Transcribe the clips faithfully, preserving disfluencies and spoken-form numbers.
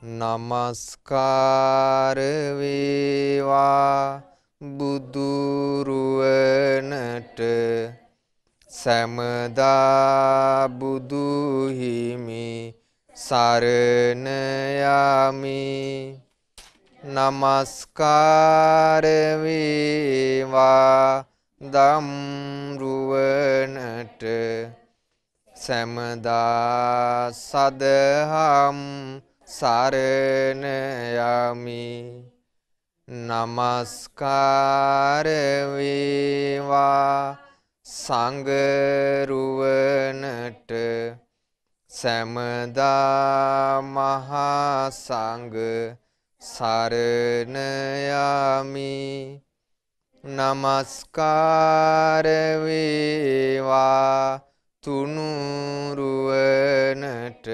නමස්කාර වේවා බුදු රුවනට සමදා බුදු හිමි සරණ යමි. නමස්කාර වේවා ධම් රුවනට සමදා සදහම් සරණ යමි. නමස්කාර වේවා සංඝ රුවනට සමදා මහා සංඝ සරණ යමි. නමස්කාර වේවා තුනුරුවනට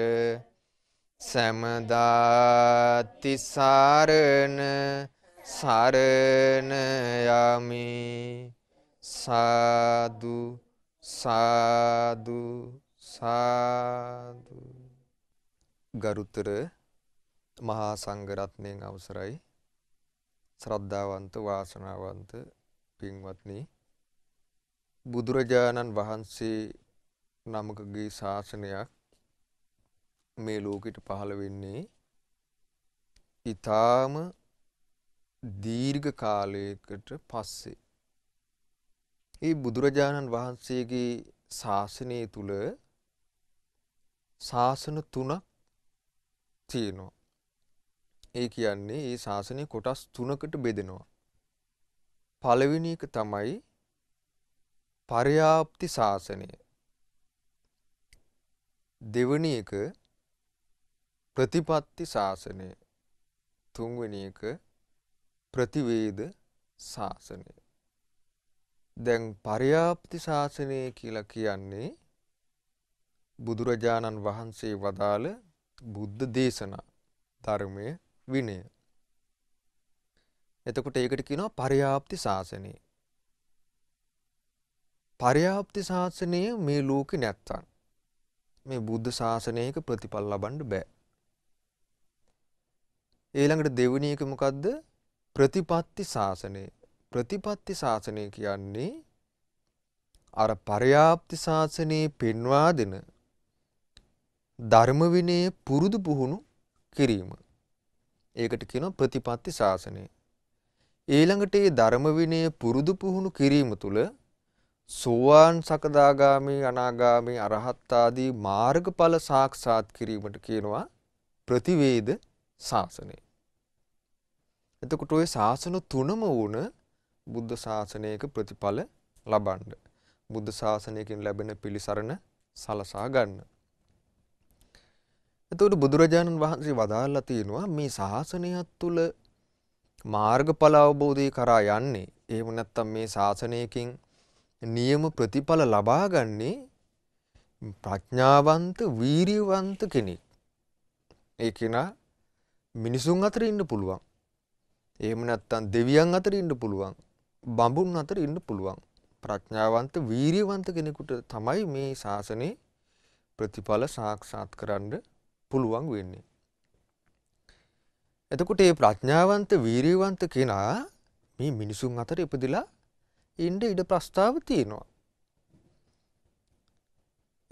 සමදා තිසරණ සරණ යමි. සාදු සාදු සාදු. ගරුතර මහා සංඝ රත්නයෙන් අවසරයි ශ්‍රද්ධාවන්ත වාසනාවන්ත පින්වත්නි, බුදුරජාණන් වහන්සේ නමකගේ ශාසනයක් මේ ලෝකෙට පහළ වෙන්නේ ඊටාම දීර්ඝ කාලයකට පස්සේ. ඒ බුදුරජාණන් වහන්සේගේ ශාසනය තුල ශාසන තුනක් තියෙනවා. ඒ කියන්නේ ඒ ශාසනය කොටස් තුනකට බෙදෙනවා. පළවෙනි එක තමයි පරයාප්ති ශාසනය. දෙවෙනි එක ප්‍රතිපත්ති ශාසනය. තුන්වෙනි එක ප්‍රතිවේද ශාසනය. දැන් පරයාප්ති ශාසනය කියලා කියන්නේ බුදුරජාණන් වහන්සේ වදාළ බුද්ධ දේශනා ධර්මයේ විනය. එතකොට ඒකට කියනවා පරයාප්ති ශාසනය. පරයාප්ති ශාසනය මේ ලෝකේ නැත්තම් මේ බුද්ධ ශාසනයක ප්‍රතිඵල ලබන්න බෑ. ඊළඟට දෙවෙනි එක මොකද්ද? ප්‍රතිපත්ති ශාසනය. ප්‍රතිපත්ති ශාසනය කියන්නේ අර පරයාප්ති ශාසනයේ පෙන්වා දෙන ධර්ම විනය පුරුදු පුහුණු කිරීම. ඒකට කියනවා ප්‍රතිපත්ති ශාසනය. ඊළඟට මේ ධර්ම විනය පුරුදු පුහුණු කිරීම තුළ සෝවාන් සකදාගාමී අනාගාමී අරහත් ආදී මාර්ගඵල සාක්ෂාත් කිරීමට කියනවා ප්‍රතිවේද ශාසනය. එතකොට ඔය ශාසන තුනම වුණ බුද්ධ ශාසනයක ප්‍රතිඵල ලබන්න, බුද්ධ ශාසනයකින් ලැබෙන පිළිසරණ සලසා ගන්න. එතකොට බුදුරජාණන් වහන්සේ වදාළා තියෙනවා මේ ශාසනයත් තුළ මාර්ගඵල අවබෝධය කරා යන්නේ, එහෙම නැත්නම් මේ ශාසනයකින් නියම ප්‍රතිඵල ලබා ගන්නේ ප්‍රඥාවන්ත වීරියවන්ත කෙනෙක්. ඒ කෙනා මිනිසුන් අතර ඉන්න පුළුවන්, එහෙම නැත්නම් දෙවියන් අතර ඉන්න පුළුවන්, බඹුන් අතර ඉන්න පුළුවන්. ප්‍රඥාවන්ත වීරියවන්ත කෙනෙකුට තමයි මේ ශාසනේ ප්‍රතිඵල සාක්ෂාත් කරන්න පුළුවන් වෙන්නේ. එතකොට මේ ප්‍රඥාවන්ත වීරියවන්ත කෙනා මේ මිනිසුන් අතර ඉපදලා ඉන්න ඉඩ ප්‍රස්තාව තියෙනවා.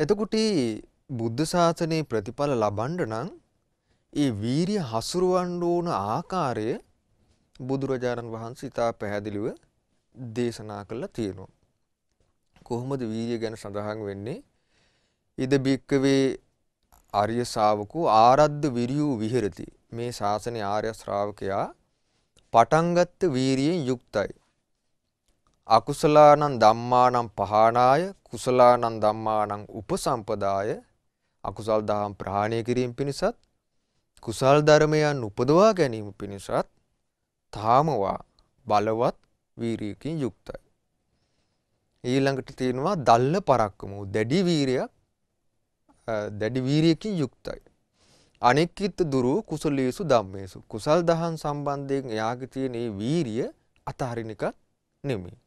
එතකොට බුද්ධ ශාසනේ ප්‍රතිඵල ලබන්න නම් ඒ වීරිය හසුරවන්න ඕන ආකාරය බුදුරජාණන් වහන්සේ ඉතා පැහැදිලිව දේශනා කළා තියෙනවා. කොහොමද වීර්ය ගැන සඳහන් වෙන්නේ? ඉද බික්කවේ ආර්ය ශ්‍රාවකෝ ආරද්ධ විරියෝ විහෙරති. මේ ශාසනයේ ආර්ය ශ්‍රාවකයා පටන්ගත් වීර්යයෙන් යුක්තයි. අකුසලානං ධම්මානං පහානාය කුසලානං ධම්මානං උපසම්පදාය. අකුසල් දහම් ප්‍රහාණය කිරීම පිණිසත් කුසල් ධර්මයන් උපදවා ගැනීම පිණිසත් තාමවා බලවත් වීරියකින් යුක්තයි. ඊළඟට තියෙනවා දල්ල පරක්කම, දැඩි වීරියක්, දැඩි වීරියකින් යුක්තයි. අනෙක්කිට දුරු කුසලේසු ධම්මේසු. කුසල් දහම් සම්බන්ධයෙන් එයාගේ තියෙන මේ වීරිය අතහරින එකක් නෙමෙයි.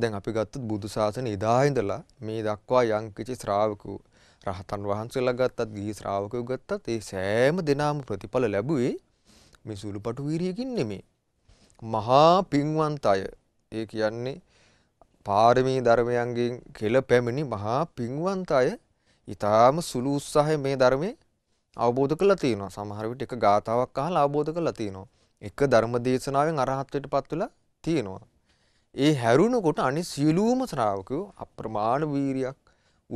දැන් අපි ගත්තොත් බුදු ශාසනයේ ඉදා ඉඳලා මේ දක්වා යම් කිසි ශ්‍රාවකෝ රහතන් වහන්සේලා ගත්තත් ගිහි ශ්‍රාවකයෝ ගත්තත් ඒ සෑම දිනම ප්‍රතිඵල ලැබුවේ මේ සූළුපටු වීරියකින් නෙමෙයි. මහා පින්වන්ත අය. ඒ කියන්නේ පාරමී ධර්මයන්ගෙන් කෙළ පැමිණි මහා පින්වන්ත අය ඊටාම සුළු උත්සාහයෙන් මේ ධර්මයේ අවබෝධ කරලා තියෙනවා. සමහර විට එක ගාතාවක් අහලා අවබෝධ කරලා තියෙනවා. එක ධර්ම දේශනාවෙන් අරහත්ත්වයටපත් වෙලා තියෙනවා. ඒ හැරුණකොට අනිත් සියලුම ශ්‍රාවකයෝ අප්‍රමාණ වීරියක්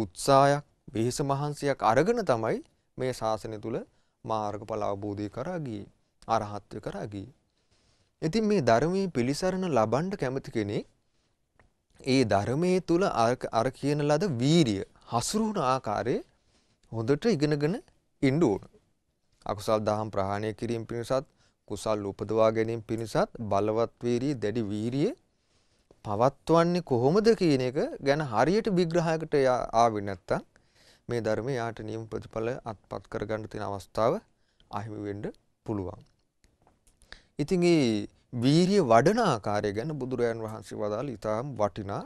උත්සාහයක් වෙහස මහන්සියක් අරගෙන තමයි මේ ශාසනය තුල මාර්ගඵල අවබෝධය කරා ගියේ අරහත්ත්වයට කරා ගියේ. ඉතින් මේ ධර්මයේ පිළිසරණ ලබන්න කැමති කෙනෙක් ඒ ධර්මයේ තුල අර කියන ලද වීරිය හසුරුවන ආකාරයේ හොඳට ඉගෙනගෙන ඉන්න ඕන. අකුසල් දහම් ප්‍රහාණය කිරීම පිණිසත් කුසල් උපදවා ගැනීම පිණිසත් බලවත් වීරිය දැඩි වීරිය පවත්වන්නේ කොහොමද කියන එක ගැන හරියට විග්‍රහයකට ආවෙ නැත්තම් මේ ධර්මයේ යාට නියම ප්‍රතිඵල අත්පත් කරගන්න තියෙන අවස්ථාව අහිමි වෙන්න පුළුවන්. ඉතින් මේ වීරිය වඩන ආකාරය ගැන බුදුරජාන් වහන්සේ වදාළ ඉතාම වටිනා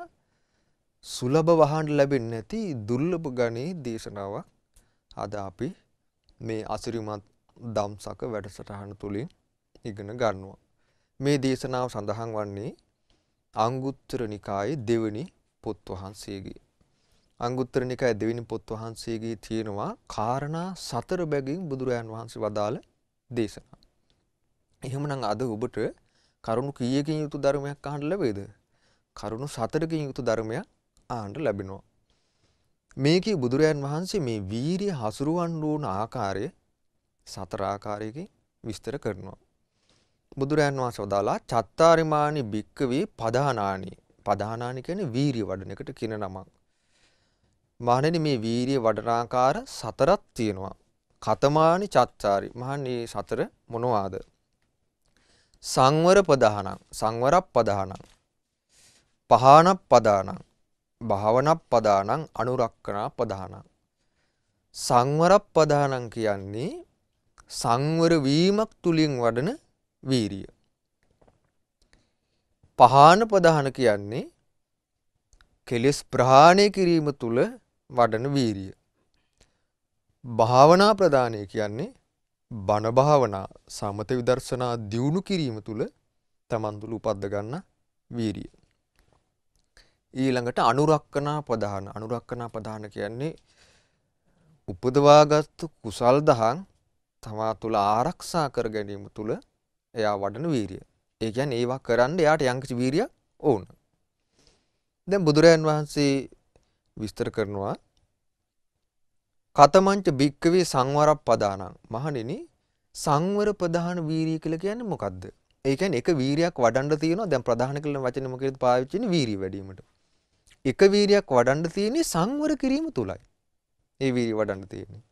සුලභ වහන්න ලැබෙන්නේ නැති දුර්ලභ ගණේ දේශනාවක් අද අපි මේ අසිරිමත් ධම්සක වැඩසටහන තුලින් ඉගෙන ගන්නවා. මේ දේශනාව සඳහන් වන්නේ අංගුත්තර නිකායේ දෙවෙනි පොත් වහන්සේගේ අංගුත්තර නිකායේ දෙවෙනි පොත් වහන්සේගේ තියෙනවා කාරණා සතර බැගින් බුදුරජාන් වහන්සේ වදාළ දේශනා. එහෙමනම් අද ඔබට කරුණු කීයකින් යුතු ධර්මයක් අහන්න ලැබෙයිද? කරුණු හතරකින් යුතු ධර්මයක් අහන්න ලැබෙනවා. මේකේ බුදුරජාන් වහන්සේ මේ වීරිය හසුරවන්න ඕන ආකාරය සතර ආකාරයකින් විස්තර කරනවා. බුදුරජාන් වහන්සේ වදාලා චත්තාරිමානි භික්කවේ පදානානි පදානානි කියන්නේ වීරිය වඩන එකට කියන නමක්. මහණෙනි මේ වීරිය වඩන ආකාර හතරක් තියෙනවා. කතමානි චත්තාරි මහණේ සතර මොනවාද? සංවර ප්‍රදානං සංවරප් ප්‍රදානං පහානප් ප්‍රදානං භාවනප් ප්‍රදානං අනුරක්කනා ප්‍රදානං. සංවරප් ප්‍රදානං කියන්නේ සංවර වීමක් තුලින් වඩන වීරිය. පහාන ප්‍රධාන කියන්නේ කෙලෙස් ප්‍රහාණය කිරීම තුල වඩන වීරිය. භාවනා ප්‍රධානය කියන්නේ බණ භාවනා සමත විදර්ශනා දියුණු කිරීම තුල තමන් තුළ උපද්ද ගන්න වීරිය. ඊළඟට අනුරක්කනා ප්‍රධාන අනුරක්කනා ප්‍රධාන කියන්නේ උපදවාගත් කුසල් දහම් තමා තුළ ආරක්ෂා කර ගැනීම තුල එයා වඩන වීරිය. ඒ කියන්නේ ඒවා කරන්න එයාට යම්කිසි වීරියක් ඕන. දැන් බුදුරජාන් වහන්සේ විස්තර කරනවා කතමංච භික්කවේ සංවරප් පදානං මහණෙනි සංවර ප්‍රධාන වීරිය කියලා කියන්නේ මොකද්ද? ඒ කියන්නේ එක වීරියක් වඩන්න තියෙනවා. දැන් ප්‍රධාන කියලා වචනේ මොකද පාවිච්චි වෙන්නේ? වීරිය වැඩිවීමට. එක වීරියක් වඩන්න තියෙන්නේ සංවර කිරීම තුලයි. ඒ වීරිය වඩන්න තියෙන්නේ.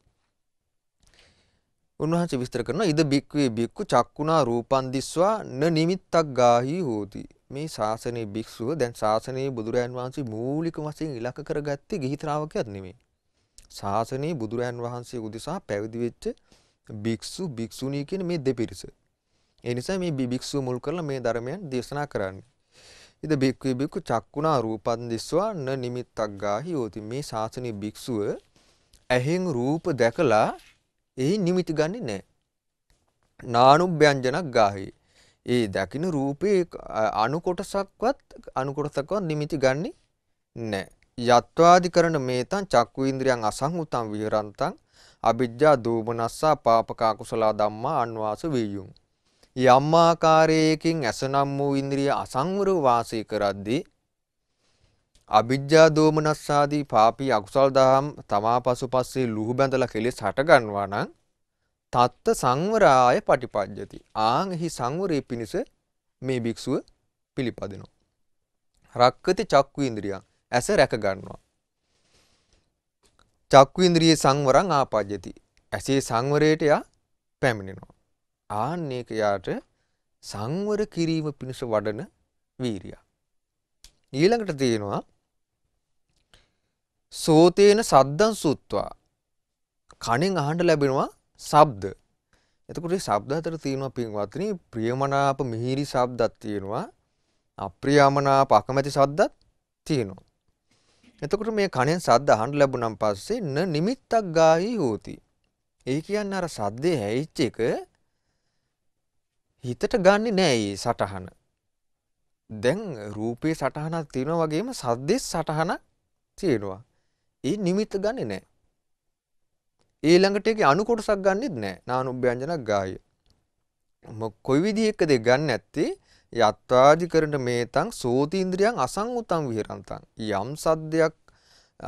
උන්වහන්සේ විස්තර කරනවා ඉද බික්කවේ බික්කු චක්කුණා රූපන් දිස්වා න නිමිත්තක් ගාහි හෝති. මේ ශාසනයේ භික්ෂුව දැන් ශාසනයේ බුදුරයන් වහන්සේ මූලික වශයෙන් ඉලක්ක කරගත්තේ ගිහි ශ්‍රාවකයත් නෙමෙයි. ශාසනයේ බුදුරයන් වහන්සේ උදෙසා පැවිදි වෙච්ච භික්ෂු භික්ෂුණී කියන මේ දෙපිරිස. ඒ නිසා මේ භික්ෂුව මුල් කරලා මේ ධර්මයන් දේශනා කරන්නේ. ඉද බික්කවේ බික්කු චක්කුණා රූපන් දිස්වා න නිමිත්තක් ගාහි හෝති. මේ ශාසනයේ භික්ෂුව ඇහෙන් රූප දැකලා ඒ නිමිති ගන්නෙ නැහැ. නානුභ්‍යංජනක් ගාහි. ඒ දකින්න රූපේ අණු කොටසක්වත් අණු කොටසක්වත් නිමිති ගන්නෙ නැහැ. යත්වාදිකරණ මේතං චක්කු ඉන්ද්‍රියං අසංහුතං විහරන්තං අවිජ්ජා දෝමනස්සා පාපකා කුසල ධම්මා අන්වාස වේයුම්. යම් ආකාරයකින් අසනම් වූ ඉන්ද්‍රිය අසංවරව වාසය කරද්දී අවිජ්ජා දෝමනස්සාදී පාපී අකුසල් දහම් තමා පසුපස්සේ ලුහු බැඳලා කෙලෙස් හට ගන්නවා නම් තත්ත සංවරාය පටිපජ්ජති. ආන් එහි සංවරයේ පිණිස මේ භික්ෂුව පිළිපදිනවා. රක්කති චක්කු ඉන්ද්‍රියං ඇස රැක ගන්නවා. චක්කු ඉන්ද්‍රියේ සංවරං ආපජ්ජති. ඇසේ සංවරයට යා පැමිණෙනවා. ආන් ඒක යාට සංවර කිරීම පිණිස වඩන වීරිය. ඊළඟට තියෙනවා සෝතේන සද්දං සුත්වා කණෙන් අහන්න ලැබෙනවා ශබ්ද. එතකොට මේ ශබ්ද අතර තියෙනවා පින්වත්නි ප්‍රියමනාප මිහිරි ශබ්දත් තියෙනවා අප්‍රියමනාප අකමැති ශබ්දත් තියෙනවා. එතකොට මේ කණෙන් සද්ද අහන්න ලැබුණාන් පස්සේ න නිමිත්තක් ගාහි හෝති. ඒ කියන්නේ අර සද්දේ හැයිච් එක හිතට ගන්නෙ නෑ ඒ සටහන. දැන් රූපේ සටහනක් තියෙනවා වගේම සද්දේ සටහනක් තියෙනවා. ඒ නිමිත්ත ගන්නෙ නෑ. ඊළඟට ඒකේ අණු කොටසක් ගන්නෙත් නෑ. නානුභ්‍යංජනක් ගාහි. කොයි විදිහකද ගන්න නැත්තේ යත්වාදීකරණ මේතං සෝති ඉන්ද්‍රියං අසංඋතං විහෙරන්තං යම් සද්දයක්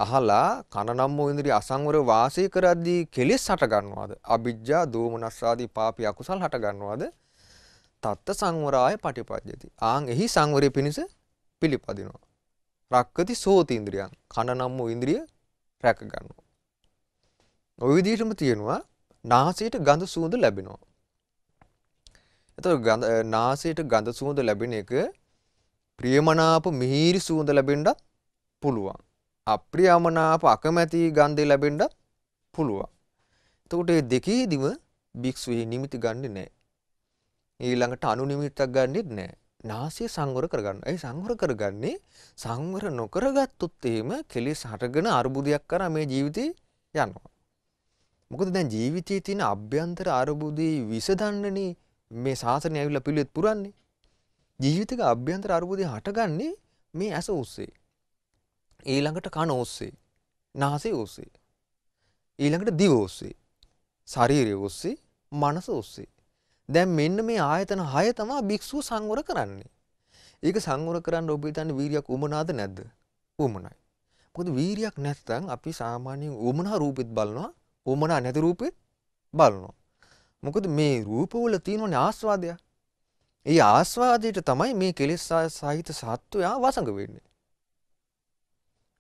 අහලා කන නම් වූ ඉන්ද්‍රිය අසංවර වාසය කරද්දී කෙලෙස් හට ගන්නවද අවිජ්ජා දෝමනස් ආදී පාපී අකුසල් හට ගන්නවද තත්ත සංවරාය පටිපද්‍යති ආන් එහි සංවරය පිණිස පිළිපදිනවා රක්කති සෝති ඉන්ද්‍රියං කන නම් වූ ඉන්ද්‍රිය රැක ගන්නවා ඔය විදිහටම තියෙනවා නාසයට ගඳ සුවඳ ලැබෙනවා එතකොට නාසයට ගඳ සුවඳ ලැබෙන එක ප්‍රියමනාප මිහිරි සුවඳ ලැබෙන්නත් පුළුවන්. අප්‍රියමනාප අකමැති ගන්ධය ලැබෙන්නත් පුළුවන්. එතකොට මේ දෙකේදීම භික්ෂුවේ නිමිති ගන්නෙ නැහැ. ඊළඟට අනු නිමිත්තක් ගන්නෙත් නැහැ. නාසය සංවර කරගන්න. ඒ සංවර කරගන්නේ සංවර නොකරගත්තොත් එහෙම කෙලෙස් හටගෙන අරුබුදයක් කරා මේ ජීවිතේ යනවා. මොකද දැන් ජීවිතයේ තියෙන අභ්‍යන්තර අරුබුදේ විසඳන්නනේ මේ සාසනය ඇවිල්ලා පිළිවෙත් පුරන්නේ ජීවිතේක අභ්‍යන්තර අරුබුදේ හටගන්නේ මේ ඇස ඔස්සේ ඊළඟට කන ඔස්සේ නාසය ඔස්සේ ඊළඟට දිව ඔස්සේ ශරීරය ඔස්සේ මනස ඔස්සේ දැන් මෙන්න මේ ආයතන හය තමයි භික්ෂුව සංවර කරන්නේ ඒක සංවර කරන්න ඔබ හිතන්නේ වීරියක් උමනාද නැද්ද උමනයි මොකද වීරියක් නැත්නම් අපි සාමාන්‍යයෙන් උමනා රූපෙත් බලනවා උමනා නැති රූපෙත් බලනවා මොකද මේ රූපවල තියෙන ආස්වාදය. ඒ ආස්වාදයට තමයි මේ කෙලෙස් සහිත සත්වයා වසඟ වෙන්නේ.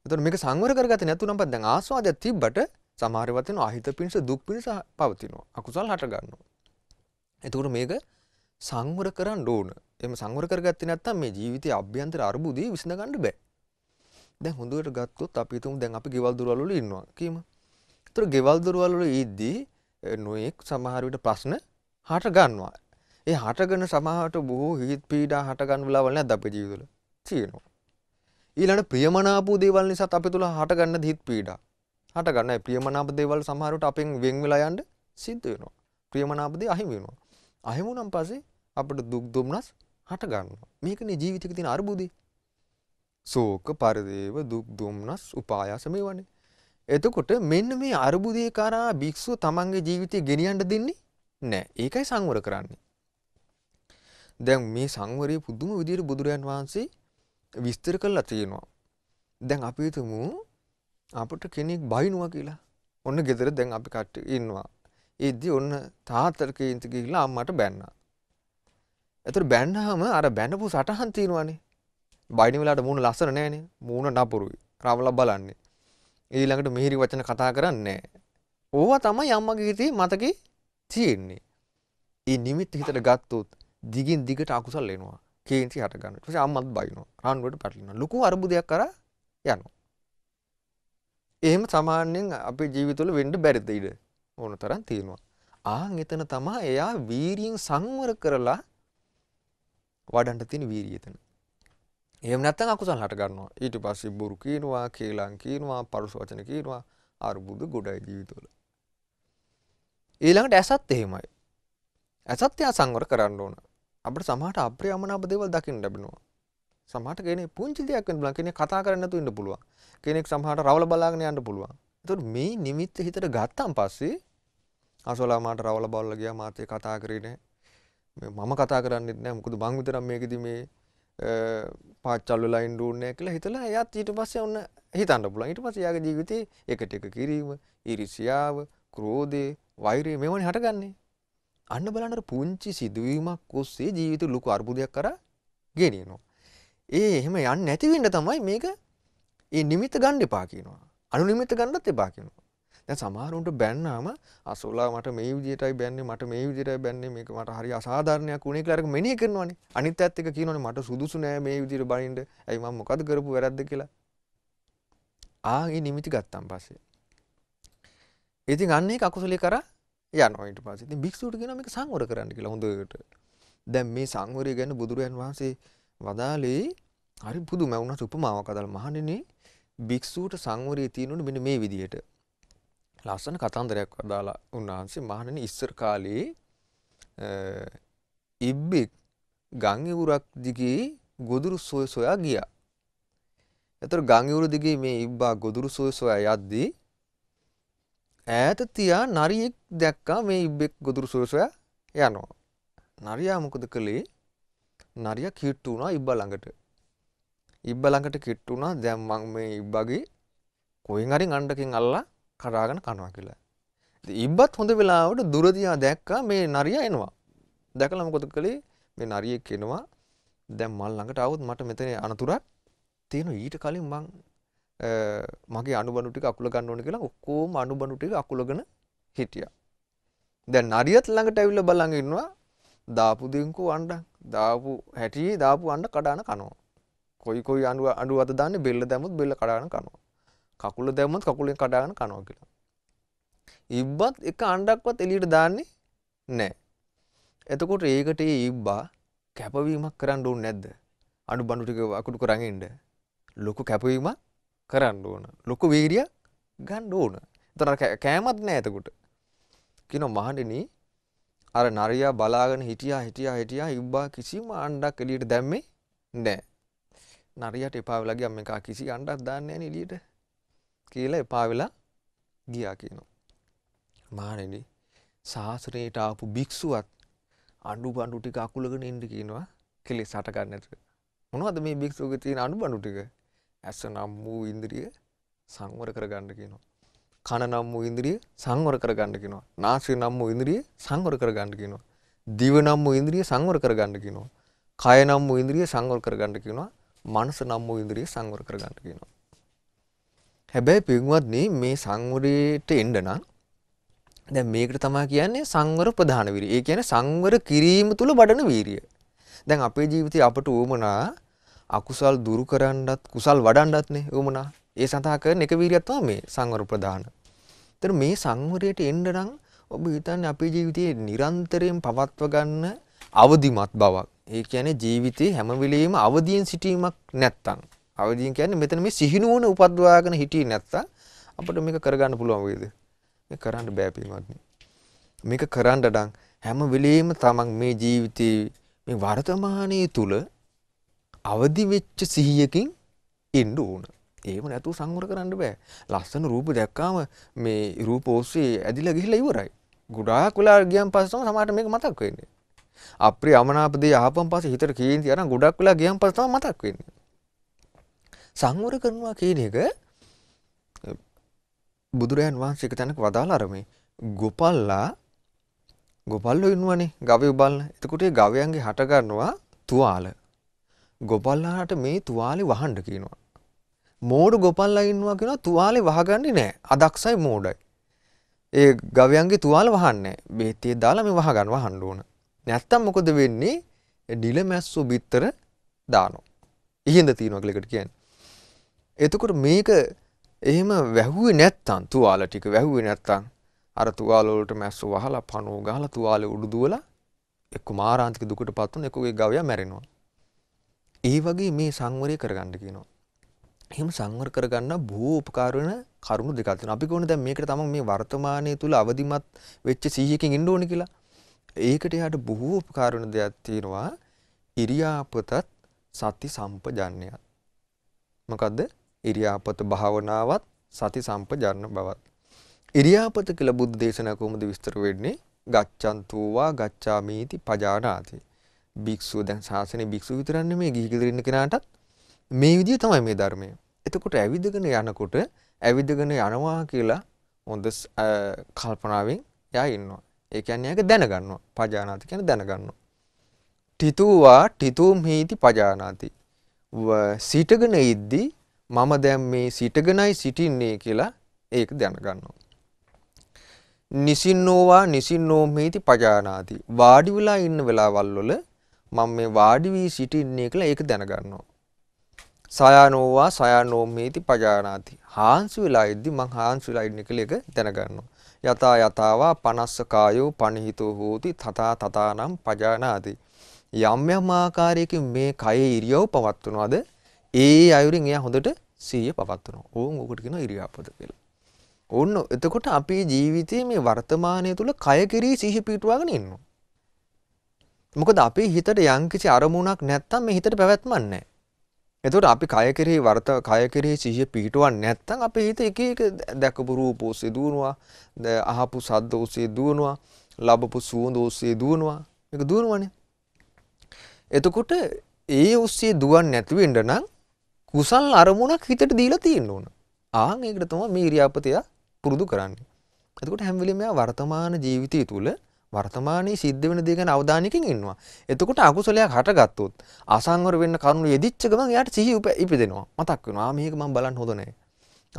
එතකොට මේක සංවර කරගත්තේ නැතුනම් පස්සේ දැන් ආස්වාදයක් තිබ්බට සමහර වෙලාවට වෙන අහිත පිණිස දුක් පිණිස පවතිනවා. අකුසල් හට ගන්නවා. එතකොට මේක සංවර කරන්න ඕන. එහෙම සංවර කරගත්තේ නැත්නම් මේ ජීවිතයේ අභ්‍යන්තර අරුබුදේ විසඳ ගන්න බෑ. දැන් හොඳට ගත්තොත් අපි හිතමු දැන් අපි ගෙවල් දොරවල් වල ඉන්නවා. කීම. එතකොට ගෙවල් දොරවල් වල ඉද්දී නොයෙක් සමහර විට ප්‍රශ්න හට ගන්නවා. ඒ හටගෙන සමහරට බොහෝ හිත් පීඩා හට ගන්න වෙලාවල් නැද්ද අපේ ජීවිතවල? තියෙනවා. ඊළඟට ප්‍රියමනාප දේවල් නිසාත් අපි තුල හට ගන්න හිත් පීඩා. හට ගන්න. ඒ ප්‍රියමනාප දේවල් සමහර විට අපෙන් වෙන් වෙලා යන්න සිද්ධ වෙනවා. ප්‍රියමනාප දේ අහිමි වෙනවා. අහිමි වුණාන් පස්සේ අපිට දුක් දුම්නස් හට ගන්නවා. මේකනේ ජීවිතේක තියෙන අරුබුදේ. ශෝක, පරිදේව, දුක් දුම්නස්, උපායාස මේවනේ. එතකොට මෙන්න මේ අරුබුදේ කරා භික්ෂුව තමන්ගේ ජීවිතය ගෙනියන්න දෙන්නේ නැහැ. ඒකයි සංවර කරන්නේ. දැන් මේ සංවරයේ පුදුම විදිහට බුදුරජාන් වහන්සේ විස්තර කරලා තියෙනවා. දැන් අපි හිතමු අපිට කෙනෙක් බයිනවා කියලා. ඔන්න ගෙදර දැන් අපි කට්ටිය ඉන්නවා. ඉද්දී ඔන්න තාත්තට කේන්ති ගිහිල්ලා අම්මට බැන්නා. ඒතර බැන්නාම අර බැනපු සටහන් තියෙනවානේ. බයින වෙලාවට මූණ ලස්සන නැහැනේ. මූණ නපුරුයි. රවලා බලන්නේ. ඊළඟට මිහිරි වචන කතා කරන්නේ ඕවා තමයි අම්මගේ හිතේ මතකේ තියෙන්නේ. ඒ නිමිත්ත හිතට ගත්තොත් දිගින් දිගට අකුසල් එනවා. කේන්ති හට ගන්නවා. ඊට පස්සේ අම්මත් බයිනවා. රණ්ඩුවට පැටලෙනවා. ලොකු අරුබුදයක් කරා යනවා. එහෙම සාමාන්‍යයෙන් අපේ ජීවිතවල වෙන්න බැරි දෙයක් ඕන තරම් තියෙනවා. ආන් එතන තමයි එයා වීරියෙන් සංවර කරලා වඩන්න තියෙන වීරිය එතන. එහෙම නැත්නම් අකුසල් හට ගන්නවා. ඊට පස්සේ බොරු කියනවා, කේලම් කියනවා, පරුස වචන කියනවා, අරුබුදු ගොඩයි ජීවිතවල. ඊළඟට ඇසත් එහෙමයි. ඇසත් යා සංවර කරන්න ඕන. අපිට සමහරට අප්‍රියමනාප දේවල් දකින්න ලැබෙනවා. සමහරට කෙනෙක් පුංචි දෙයක් වෙන බලා කෙනෙක් කතා කරන්නේ නැතුව ඉන්න පුළුවන්. කෙනෙක් සමහරට රවල බලාගෙන යන්න පුළුවන්. ඒතකොට මේ නිමිත්ත හිතට ගත්තාන් පස්සේ අසවලා මාට රවල බලලා ගියා මාත් ඒ කතා කරේ නැහැ. මම කතා කරන්නේත් නැහැ. මොකද මං විතරක් මේකෙදි මේ පාච්චල් වෙලා ඉන්න ඕනේ කියලා හිතලා එයාත් ඊට පස්සේ ඔන්න හිතන්න පුළුවන්. ඊට පස්සේ යාගේ ජීවිතේ එකට එක කිරීම, ඊර්ෂ්‍යාව, ක්‍රෝධය, වෛරය මේවනේ හටගන්නේ. අන්න බලන්න අර පුංචි සිදුවීමක් ඔස්සේ ජීවිතේ ලොකු අරුබුදයක් කරා ගෙනියනවා. ඒ එහෙම යන්නේ නැති වෙන්න තමයි මේක ඒ නිමිත ගන්න එපා කියනවා. අනු නිමිත ගන්නත් එපා කියනවා. දැන් සමහරුන්ට බැන්නාම අසෝලා මට මේ විදියටයි බැන්නේ මට මේ විදියටයි බැන්නේ මේක මට හරි අසාධාරණයක් වුණේ කියලා අරගෙන මෙනෙහි කරනවානේ අනිත් ඇත්ත එක කියනවානේ මට සුදුසු නෑ මේ විදියට බනින්න ඇයි මම මොකද කරපු වැරද්ද කියලා ආගේ නිමිති ගත්තාන් පස්සේ ඉතින් අන්න ඒක අකුසලයේ කරා යනවා ඊට පස්සේ ඉතින් භික්ෂුවට කියනවා මේක සංවර කරන්න කියලා හොඳට දැන් මේ සංවරය ගැන බුදුරජාන් වහන්සේ වදාළේ හරි පුදුම වුණා උපමාවක් අදාළ මහණෙනි භික්ෂූට සංවරය තියෙනුනේ මෙන්න මේ විදිහට. ලස්සන කතන්දරයක් දාලා උන්වහන්සේ මහණෙනි ඉස්සර කාලේ ඉබ්බෙක් ගං ඉවුරක් දිගේ ගොදුරු සොය සොයා ගියා. ඒතර ගං ඉවුර දිගේ මේ ඉබ්බා ගොදුරු සොය සොයා යද්දී ඈත තියා නරියෙක් දැක්කා මේ ඉබ්බෙක් ගොදුරු සොය සොයා යනවා. නරියා මොකද කළේ? නරියා කිට්ටු වුණා ඉබ්බා ළඟට. ඉබ්බා ළඟට කිට්ටු වුණා දැන් මං මේ ඉබ්බාගේ කොහෙන් හරි අණ්ඩකින් අල්ලලා කරාගෙන කනවා කියලා. ඉතින් ඉබ්බත් හොඳ වෙලාවට දුර දිහා දැක්කා මේ නරියා එනවා. දැකලා මොකද කළේ? මේ නරියෙක් එනවා. දැන් මල් ළඟට ආවොත් මට මෙතන අනතුරක් තියෙනවා. ඊට කලින් මං මගේ අනුබණු ටික අකුල ගන්න ඕන කියලා ඔක්කොම අනුබණු ටික අකුලගෙන හිටියා. දැන් නරියත් ළඟට ඇවිල්ලා බලන් ඉන්නවා. දාපු දෙන්කෝ අඬ දාපු හැටි දාපු අඬ කඩාන කනවා. කොයි කොයි අඬ අඬ අත දාන්නේ බෙල්ල දැම්මොත් බෙල්ල කඩාන කනවා. කකුල දැම්මොත් කකුලෙන් කඩාන කනවා කියලා. ඉබ්බත් එක අඬක්වත් එළියට දාන්නේ නැහැ. එතකොට ඒකට ඉබ්බා කැපවීමක් කරන්න ඕනේ නැද්ද? අඬ බඬු ටික අකුඩු කරන් ඉන්න. ලොකු කැපවීමක් කරන්න ඕන. ලොකු වීර්යයක් ගන්න ඕන. එතන කෑමක් නැහැ එතකොට. කියනවා මහණෙනි අර නරියා බලාගෙන හිටියා හිටියා හිටියා ඉබ්බා කිසිම අණ්ඩක් එළියට දැම්මේ නැහැ. නරියාට එපා වෙලා ගියා මේකා කිසි අණ්ඩක් දාන්නේ නැහැ එළියට කියලා එපා වෙලා ගියා කියනවා. මහණෙනි සාසනයට ආපු භික්ෂුවත් අඬු බඬු ටික අකුලගෙන ඉන්න කියනවා කෙලෙස් හට ගන්න නැතුව. මොනවද මේ භික්ෂුවගේ තියෙන අඬු බඬු ටික? ඇස නම් වූ ඉන්ද්‍රිය සංවර කරගන්න කියනවා. කන නම් වූ ඉන්ද්‍රිය සංවර කරගන්න කියනවා. නාසය නම් වූ ඉන්ද්‍රිය සංවර කරගන්න කියනවා. දිව නම් වූ ඉන්ද්‍රිය සංවර කරගන්න කියනවා. කය නම් වූ ඉන්ද්‍රිය සංවර කරගන්න කියනවා. මනස නම් වූ ඉන්ද්‍රිය සංවර කරගන්න කියනවා. හැබැයි පින්වත්නි මේ සංවරයට එන්න නම් දැන් මේකට තමයි කියන්නේ සංවර ප්‍රධාන වීරිය. ඒ කියන්නේ සංවර කිරීම තුල වඩන වීරිය. දැන් අපේ ජීවිතේ අපට ඕමනා අකුසල් දුරු කරන්නත් කුසල් වඩන්නත් නේ ඕමනා. ඒ සඳහා කරන එක වීරියක් තමයි මේ සංවර ප්‍රදාන. ඒතර මේ සංවරයට එන්න නම් ඔබ හිතන්නේ අපේ ජීවිතයේ නිරන්තරයෙන් පවත්ව ගන්න අවදිමත් බවක්. ඒ කියන්නේ ජීවිතේ හැම වෙලෙම අවදියෙන් සිටීමක් නැත්තම්. අවදියෙන් කියන්නේ මෙතන මේ සිහිනුවන උපද්වාගෙන හිටියේ නැත්තම් අපිට මේක කරගන්න පුළුවන් වේද? මේක කරන්න බෑ පින්වත්නි. මේක කරන්න නම් හැම වෙලෙම තමන් මේ ජීවිතේ මේ වර්තමානයේ තුල අවදි වෙච්ච සිහියකින් ඉන්න ඕන. එහෙම නැතුව සංවර කරන්න බෑ. ලස්සන රූප දැක්කාම මේ රූප ඔස්සේ ඇදිලා ගිහිල්ලා ඉවරයි. ගොඩාක් වෙලා ගියන් පස්සේ තමයි සමහරට මේක මතක් වෙන්නේ. අප්‍රිය අමනාප දේ අහපන් පස්සේ හිතට කේන්ති අරන් ගොඩක් වෙලා ගියන් පස්සේ තමයි මතක් වෙන්නේ. සංවර කරනවා කියන එක බුදුරයන් වහන්සේ එක තැනක වදාලා අර මේ ගොපල්ලා ගොපල්ලෝ ඉන්නවනේ ගවයෝ බලන. එතකොට ඒ ගවයන්ගේ හට ගන්නවා තුවාල. ගොපල්ලාට මේ තුවාලේ වහන්න කියනවා. මෝඩ ගොපල්ලා ඉන්නවා කියනවා තුවාලේ වහගන්නේ නැහැ. අදක්ෂයි මෝඩයි. ඒ ගවයන්ගේ තුවාල වහන්නේ නැහැ. බෙහෙතේ දාලා මේ වහගන්න වහන්න ඕන. නැත්තම් මොකද වෙන්නේ? ඩිලමැස්සෝ බිත්තර දානවා. ඉහිඳ තියනවා කියලා එකට කියන්නේ. එතකොට මේක එහෙම වැහුවේ නැත්තම් තුවාල ටික වැහුවේ නැත්තම් අර තුවාල වලට මැස්සෝ වහලා පණෝ ගහලා තුවාලේ උඩු දුවලා එක්ක මාරාන්තික දුකටපත් වුණ එක්කගේ ගවයා මැරෙනවා. ඒ වගේ මේ සංවරය කරගන්න කියනවා. එහෙම සංවර කරගන්න බොහෝ උපකාර වෙන කරුණු දෙකක් තියෙනවා. අපි කියන්නේ දැන් මේකට තමයි මේ වර්තමානයේ තුල අවදිමත් වෙච්ච සිහියකින් ඉන්න ඕනේ කියලා. ඒකට එහාට බොහෝ උපකාර වෙන දෙයක් තියෙනවා. ඉරියාපතත් සති සම්පජාන්නයත්. මොකද්ද? ඉරියාපත භාවනාවත් සති සම්පජාන්න බවත්. ඉරියාපත කියලා බුද්ධ දේශනාව කොහොමද විස්තර වෙන්නේ? ගච්ඡන්තුවා ගච්ඡාමීති පජානාති. භික්ෂුව දැන් ශාසනයේ භික්ෂුව විතරන්නේ මේ ගිහි ගෙදර ඉන්න කෙනාටත් මේ විදිය තමයි මේ ධර්මය. එතකොට ඇවිදගෙන යනකොට ඇවිදගෙන යනවා කියලා හොඳ කල්පනාවෙන් යා ඉන්නවා. ඒ කියන්නේ ඒක දැනගන්නවා. පජානාති කියන්නේ දැනගන්නවා. තිතුවා තිතුම් හේති පජානාති. සිටගෙන ඉද්දී මම දැන් මේ සිටගෙනයි සිටින්නේ කියලා ඒක දැනගන්නවා. නිසින්නෝවා නිසින්නෝම් හේති පජානාති. වාඩි වෙලා ඉන්න වෙලාවල් වල මම මේ වාඩි වී සිටින්නේ කියලා ඒක දැනගන්නවා. සයනෝවා සයනෝමේති පජානාති. හාන්සි වෙලා ඉද්දි මං හාන්සි වෙලා ඉන්නේ කියලා එක දැනගන්නවා. යතා යතාවා පනස්සකායෝ පනිහිතෝ හෝති තථා තථානම් පජානාති. යම් යම් ආකාරයකින් මේ කයේ ඉරියව් පවත්වනවාද ඒ අයුරින් එයා හොඳට සිහිය පවත්වනවා. ඕන් ඕකට කියනවා ඉරියාපත කියලා. ඕන්න එතකොට අපේ ජීවිතයේ මේ වර්තමානය තුල කය කෙරෙහි සිහිය පිටුවාගෙන ඉන්නවා. මොකද අපේ හිතට යම්කිසි අරමුණක් නැත්තම් මේ හිතට පැවැත්මක් නැහැ. එතකොට අපි කය කෙරෙහි වර්ත කය කෙරෙහි සිහිය පිටුවන්නේ නැත්තම් අපේ හිත එක එක දැකපු රූප ඔස්සේ දුවනවා, අහපු ශබ්ද ඔස්සේ දුවනවා, ලබපු සුවඳ ඔස්සේ දුවනවා. මේක දුවනවනේ. එතකොට ඒ ඔස්සේ දුවන්නේ නැති වෙන්න නම් කුසල් අරමුණක් හිතට දීලා තියෙන්න ඕන. ආන් ඒකට තමයි මේ ඉරියාපතය පුරුදු කරන්නේ. එතකොට හැම වෙලෙම යා වර්තමාන ජීවිතය තුළ වර්තමානයේ සිද්ධ වෙන දේ ගැන අවධානයකින් ඉන්නවා. එතකොට අකුසලයක් හටගත්තොත් අසංවර වෙන්න කරුණු යෙදිච්ච ගමන් එයාට සිහිය ඉපදෙනවා. මතක් වෙනවා. ආ මේක මම බලන්න හොඳ නැහැ.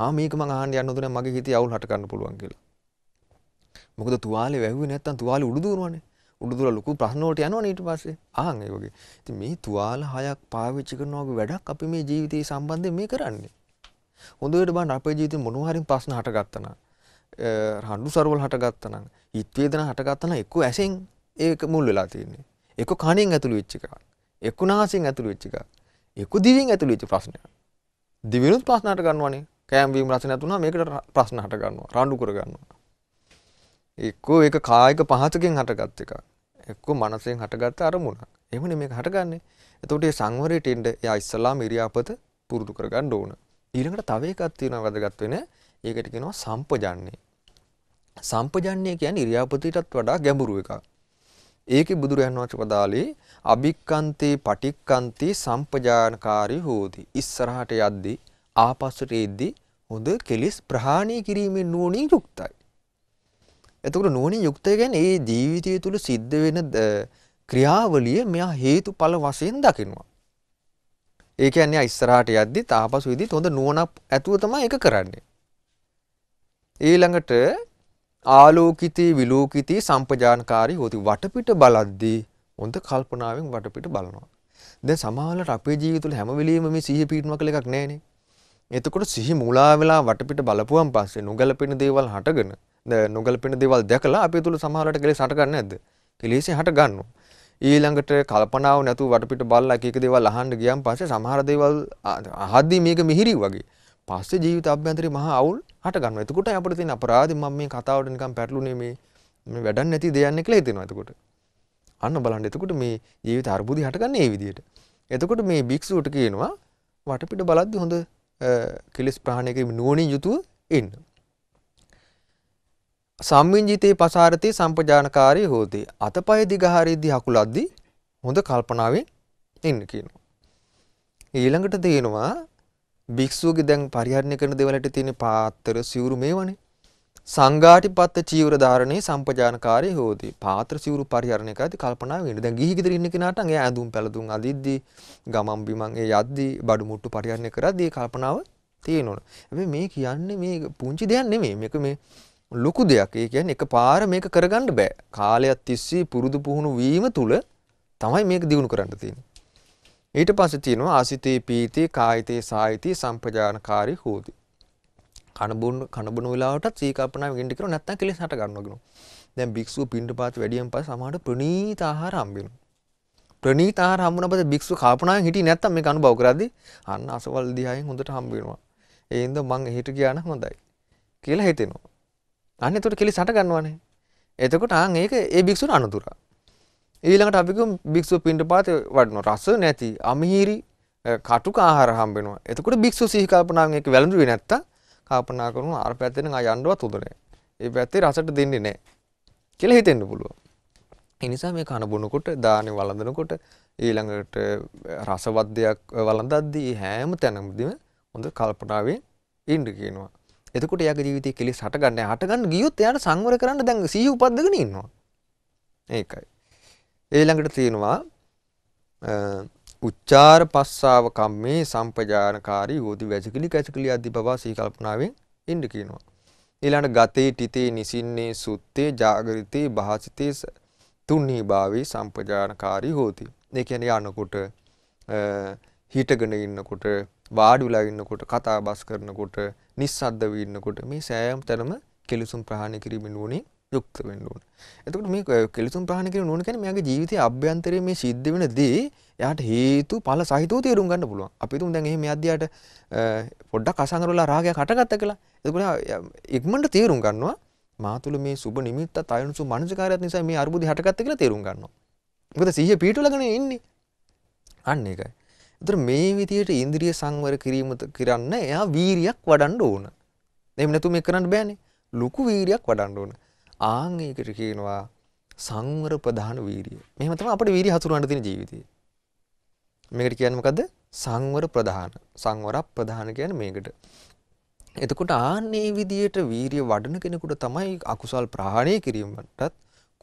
ආ මේක මම අහන්න යන්න හොඳ නැහැ. මගේ හිතේ අවුල් හට ගන්න පුළුවන් කියලා. මොකද තුවාලේ වැහුවේ නැත්තම් තුවාලේ උඩු දුවනවනේ. උඩු දුවලා ලොකු ප්‍රශ්න වලට යනවනේ ඊට පස්සේ. ආන් ඒ වගේ. ඉතින් මේ තුවාල හයක් පාවිච්චි කරනවාගේ වැඩක් අපි මේ ජීවිතේ සම්බන්ධයෙන් මේ කරන්නේ. හොඳට බලන්න අපේ ජීවිතේ මොනවා හරි ප්‍රශ්න හටගත්තා නම්, රණ්ඩු සරවල් හටගත්තා නම්, හිත වේදනා හටගත්තා නම් එක්ක ඇසෙන් ඒක මුල් වෙලා තියෙන්නේ. එක්ක කණෙන් ඇතුළු වෙච්ච එකක්. එක්ක නාසයෙන් ඇතුළු වෙච්ච එකක්. එක්ක දිවෙන් ඇතුළු වෙච්ච ප්‍රශ්නයක්. දිවෙනුත් ප්‍රශ්න හට ගන්නවනේ. කෑම වීම රස නැතුණා මේකට ප්‍රශ්න හට ගන්නවා. රණ්ඩු කර ගන්නවා. එක්කෝ ඒක කායික පහසුකෙන් හටගත් එකක්. එක්කෝ මනසෙන් හටගත් අරමුණක්. එහෙමනේ මේක හටගන්නේ. එතකොට මේ සංවරයට එන්න යා ඉස්සලාම ඉරියාපත පුරුදු කරගන්න ඕන. ඊළඟට තව එකක් තියෙනවා වැදගත් වෙන. ඒකට කියනවා සම්පජන්නේ. සම්පජන්නේ කියන්නේ ඉරියාපතටත් වඩා ගැඹුරු එකක්. ඒකේ බුදුරජාණන් වහන්සේ වදාළේ අභික්ඛන්තේ පටික්ඛන්තේ සම්පජානකාරී හෝති. ඉස්සරහට යද්දී ආපස්සට එද්දී හොඳ කෙලිස් ප්‍රහාණය කිරීමේ නුවණින් යුක්තයි. එතකොට නෝණිය යුක්තය කියන්නේ මේ ජීවිතය තුළ සිද්ධ වෙන ක්‍රියාවලිය මෙයා හේතුඵල වශයෙන් දකිනවා. ඒ කියන්නේ ආ ඉස්සරහට යද්දි තාපසු විදිහට හොඳ නුවණක් ඇතුව තමයි ඒක කරන්නේ. ඊළඟට ආලෝකිතී විලෝකිතී සම්පජානකාරී හොති. වටපිට බලද්දී හොඳ කල්පනාවෙන් වටපිට බලනවා. දැන් සමහරවල් අපේ ජීවිත තුළ හැම වෙලෙම මේ සිහිය පිටුම කියලා එකක් නැහැ නේ. එතකොට සිහි මුලා වෙලා වටපිට බලපුවම් පස්සේ නොගැලපෙන දේවල් හටගෙන නොගැලපෙන දේවල් දැකලා අපි තුල සමහරවට කෙලෙස් හට ගන්න නැද්ද? කෙලෙස්ෙන් හට ගන්නවා. ඊළඟට කල්පනාව නැතුව වටපිට බලලා එක එක දේවල් අහන්න ගියන් පස්සේ සමහර දේවල් අහද්දී මේක මිහිරි වගේ. පස්සේ ජීවිත අභ්‍යන්තරේ මහා අවුල් හට ගන්නවා. එතකොට අපිට තියෙන අපරාධි මම මේ කතාවට නිකන් පැටළුනේ මේ මේ වැඩක් නැති දෙයන්නේ කියලා හිතෙනවා. එතකොට අන්න බලන්න. එතකොට මේ ජීවිත අර්බුදි හටගන්නේ මේ විදිහට. එතකොට මේ භික්ෂුවට කියනවා වටපිට බලද්දී හොඳ කෙලෙස් ප්‍රහාණය කිරීම නුවණින් යුතුව ඉන්න. සම්මිංජිතේ පසාරතේ සම්පජානකාරී හෝතේ. අතපය දිගහරිද්දී හකුලද්දී හොඳ කල්පනාවෙන් ඉන්න කියනවා. ඊළඟට තියෙනවා භික්ෂුවගේ දැන් පරිහරණය කරන දේවල්ට තියෙන පාත්‍ර සිවුරු මේවනේ. සංඝාටිපත්ත චීවර ධාරණේ සම්පජානකාරී හෝතේ. පාත්‍ර සිවුරු පරිහරණය කරද්දී කල්පනාවෙන් ඉන්න. දැන් ගිහි ගෙදර ඉන්න කෙනාට නම් එයා ඇඳුම් පැළඳුම් අදිද්දී ගමම් බිමන් ඒ යද්දී බඩු මුට්ටු පරිහරණය කරද්දී කල්පනාව තියෙනවනේ. හැබැයි මේ කියන්නේ මේ පුංචි දෙයක් නෙමෙයි. මේක මේ ලොකු දෙයක්. ඒ කියන්නේ එකපාර මේක කරගන්න බෑ. කාලයක් තිස්සේ පුරුදු පුහුණු වීම තුල තමයි මේක දිනු කරන්න තියෙන්නේ. ඊට පස්සේ තියෙනවා ආසිතේ පීතේ කායිතේ සායිතේ සම්පජානකාරී හෝති. කනබුන කනබුන වෙලාවටත් සී කල්පනාවෙන් ඉන්න කියලා නැත්තම් කෙලෙස් හට ගන්නවා කියනවා. දැන් භික්ෂුව පින්ඩපාත වැඩියෙන් පස්සේ සමහරට ප්‍රණීත ආහාර හම්බ වෙනවා. ප්‍රණීත ආහාර හම්බුන පස්සේ භික්ෂුව කල්පනාවෙන් හිටියේ නැත්තම් මේක අනුභව කරද්දී අන්න අසවල් දිහායෙන් හොඳට හම්බ වෙනවා. ඒ හින්දා මං එහෙට ගියා නම් හොඳයි කියලා හිතෙනවා. අන්න එතකොට කෙලෙස් හට ගන්නවනේ. එතකොට ආන් ඒක ඒ භික්ෂුන් අනුදුරා. ඊළඟට අපි ගිහුම් භික්ෂුව පින්ඩපාත වඩන රස නැති අමහිරි කටුක ආහාර හම්බ වෙනවා. එතකොට භික්ෂුව සිහි කල්පනාවෙන් ඒක වැළඳුවේ නැත්තම් කල්පනා කරනවා අර පැත්තෙන් ආ යන්නවත් උදේ නැහැ. ඒ පැත්තේ රසට දෙන්නේ නැහැ කියලා හිතෙන්න පුළුවන්. ඒ නිසා මේ කන බොනකොට දානේ වළඳනකොට ඊළඟට රසවත් දෙයක් වළඳද්දී හැම තැනමදීම හොඳ කල්පනාවෙන් ඉන්න කියනවා. එතකොට එයාගේ ජීවිතයේ කෙලෙස් හට ගන්න නැහැ. හට ගන්න ගියොත් එයාට සංවර කරන්න දැන් සිහිය උපද්දගෙන ඉන්නවා. ඒකයි. ඊළඟට තියෙනවා උච්චාර පස්සාව කම්මේ සම්පජානකාරී යෝති. වැසිකිලි කැසිකිලි අධි බව සිහි කල්පනාවෙන් ඉන්න කියනවා. ඊළඟට ගතේ තිතේ නිසින්නේ සුත්තේ జాగරිතේ භාසිතේ තුන්හි භාවේ සම්පජානකාරී යෝති. ඒ කියන්නේ යනකොට හිටගෙන ඉන්නකොට වාඩි වෙලා ඉන්නකොට කතා බස් කරනකොට නිස්සද්ද වෙන්නකොට මේ සෑම තැනම කෙලෙසුන් ප්‍රහාණය කිරීමේ නුවණින් යුක්ත වෙන්න ඕන. එතකොට මේ කෙලෙසුන් ප්‍රහාණය කියන නෝන කියන්නේ මෙයාගේ ජීවිතයේ අභ්‍යන්තරයේ මේ සිද්ධ වෙන දේ එයාට හේතු ඵල සහිතව තේරුම් ගන්න පුළුවන්. අපි තුන් දැන් එහෙම යද්දියාට පොඩ්ඩක් අසංගරවලා රාගයක් හටගත්ත කියලා. එතකොට ඉක්මනට තේරුම් ගන්නවා මාතුළු මේ සුබ නිමිත්තත් අයනුසු මනසකාරයත් නිසා මේ අරුබුදි හටගත්ත කියලා තේරුම් ගන්නවා. මොකද සිහිය පිටුලගෙන ඉන්නේ. අන්න ඒකයි. එතකොට මේ විදියට ඉන්ද්‍රිය සංවර කිරීම කරන්න එයා වීරියක් වඩන්න ඕන. එහෙම නැතු මේක කරන්න බෑනේ. ලොකු වීරියක් වඩන්න ඕන. ආන් ඒකට කියනවා සංවර ප්‍රධාන වීරිය. මෙහෙම තමයි අපේ වීරිය හසුරවන්න තියෙන ජීවිතේ. මේකට කියන්නේ මොකද්ද? සංවර ප්‍රධාන. සංවර ප්‍රධාන කියන්නේ මේකට. එතකොට ආන් මේ විදියට වීරිය වඩන කෙනෙකුට තමයි අකුසල් ප්‍රහාණය කිරීමටත්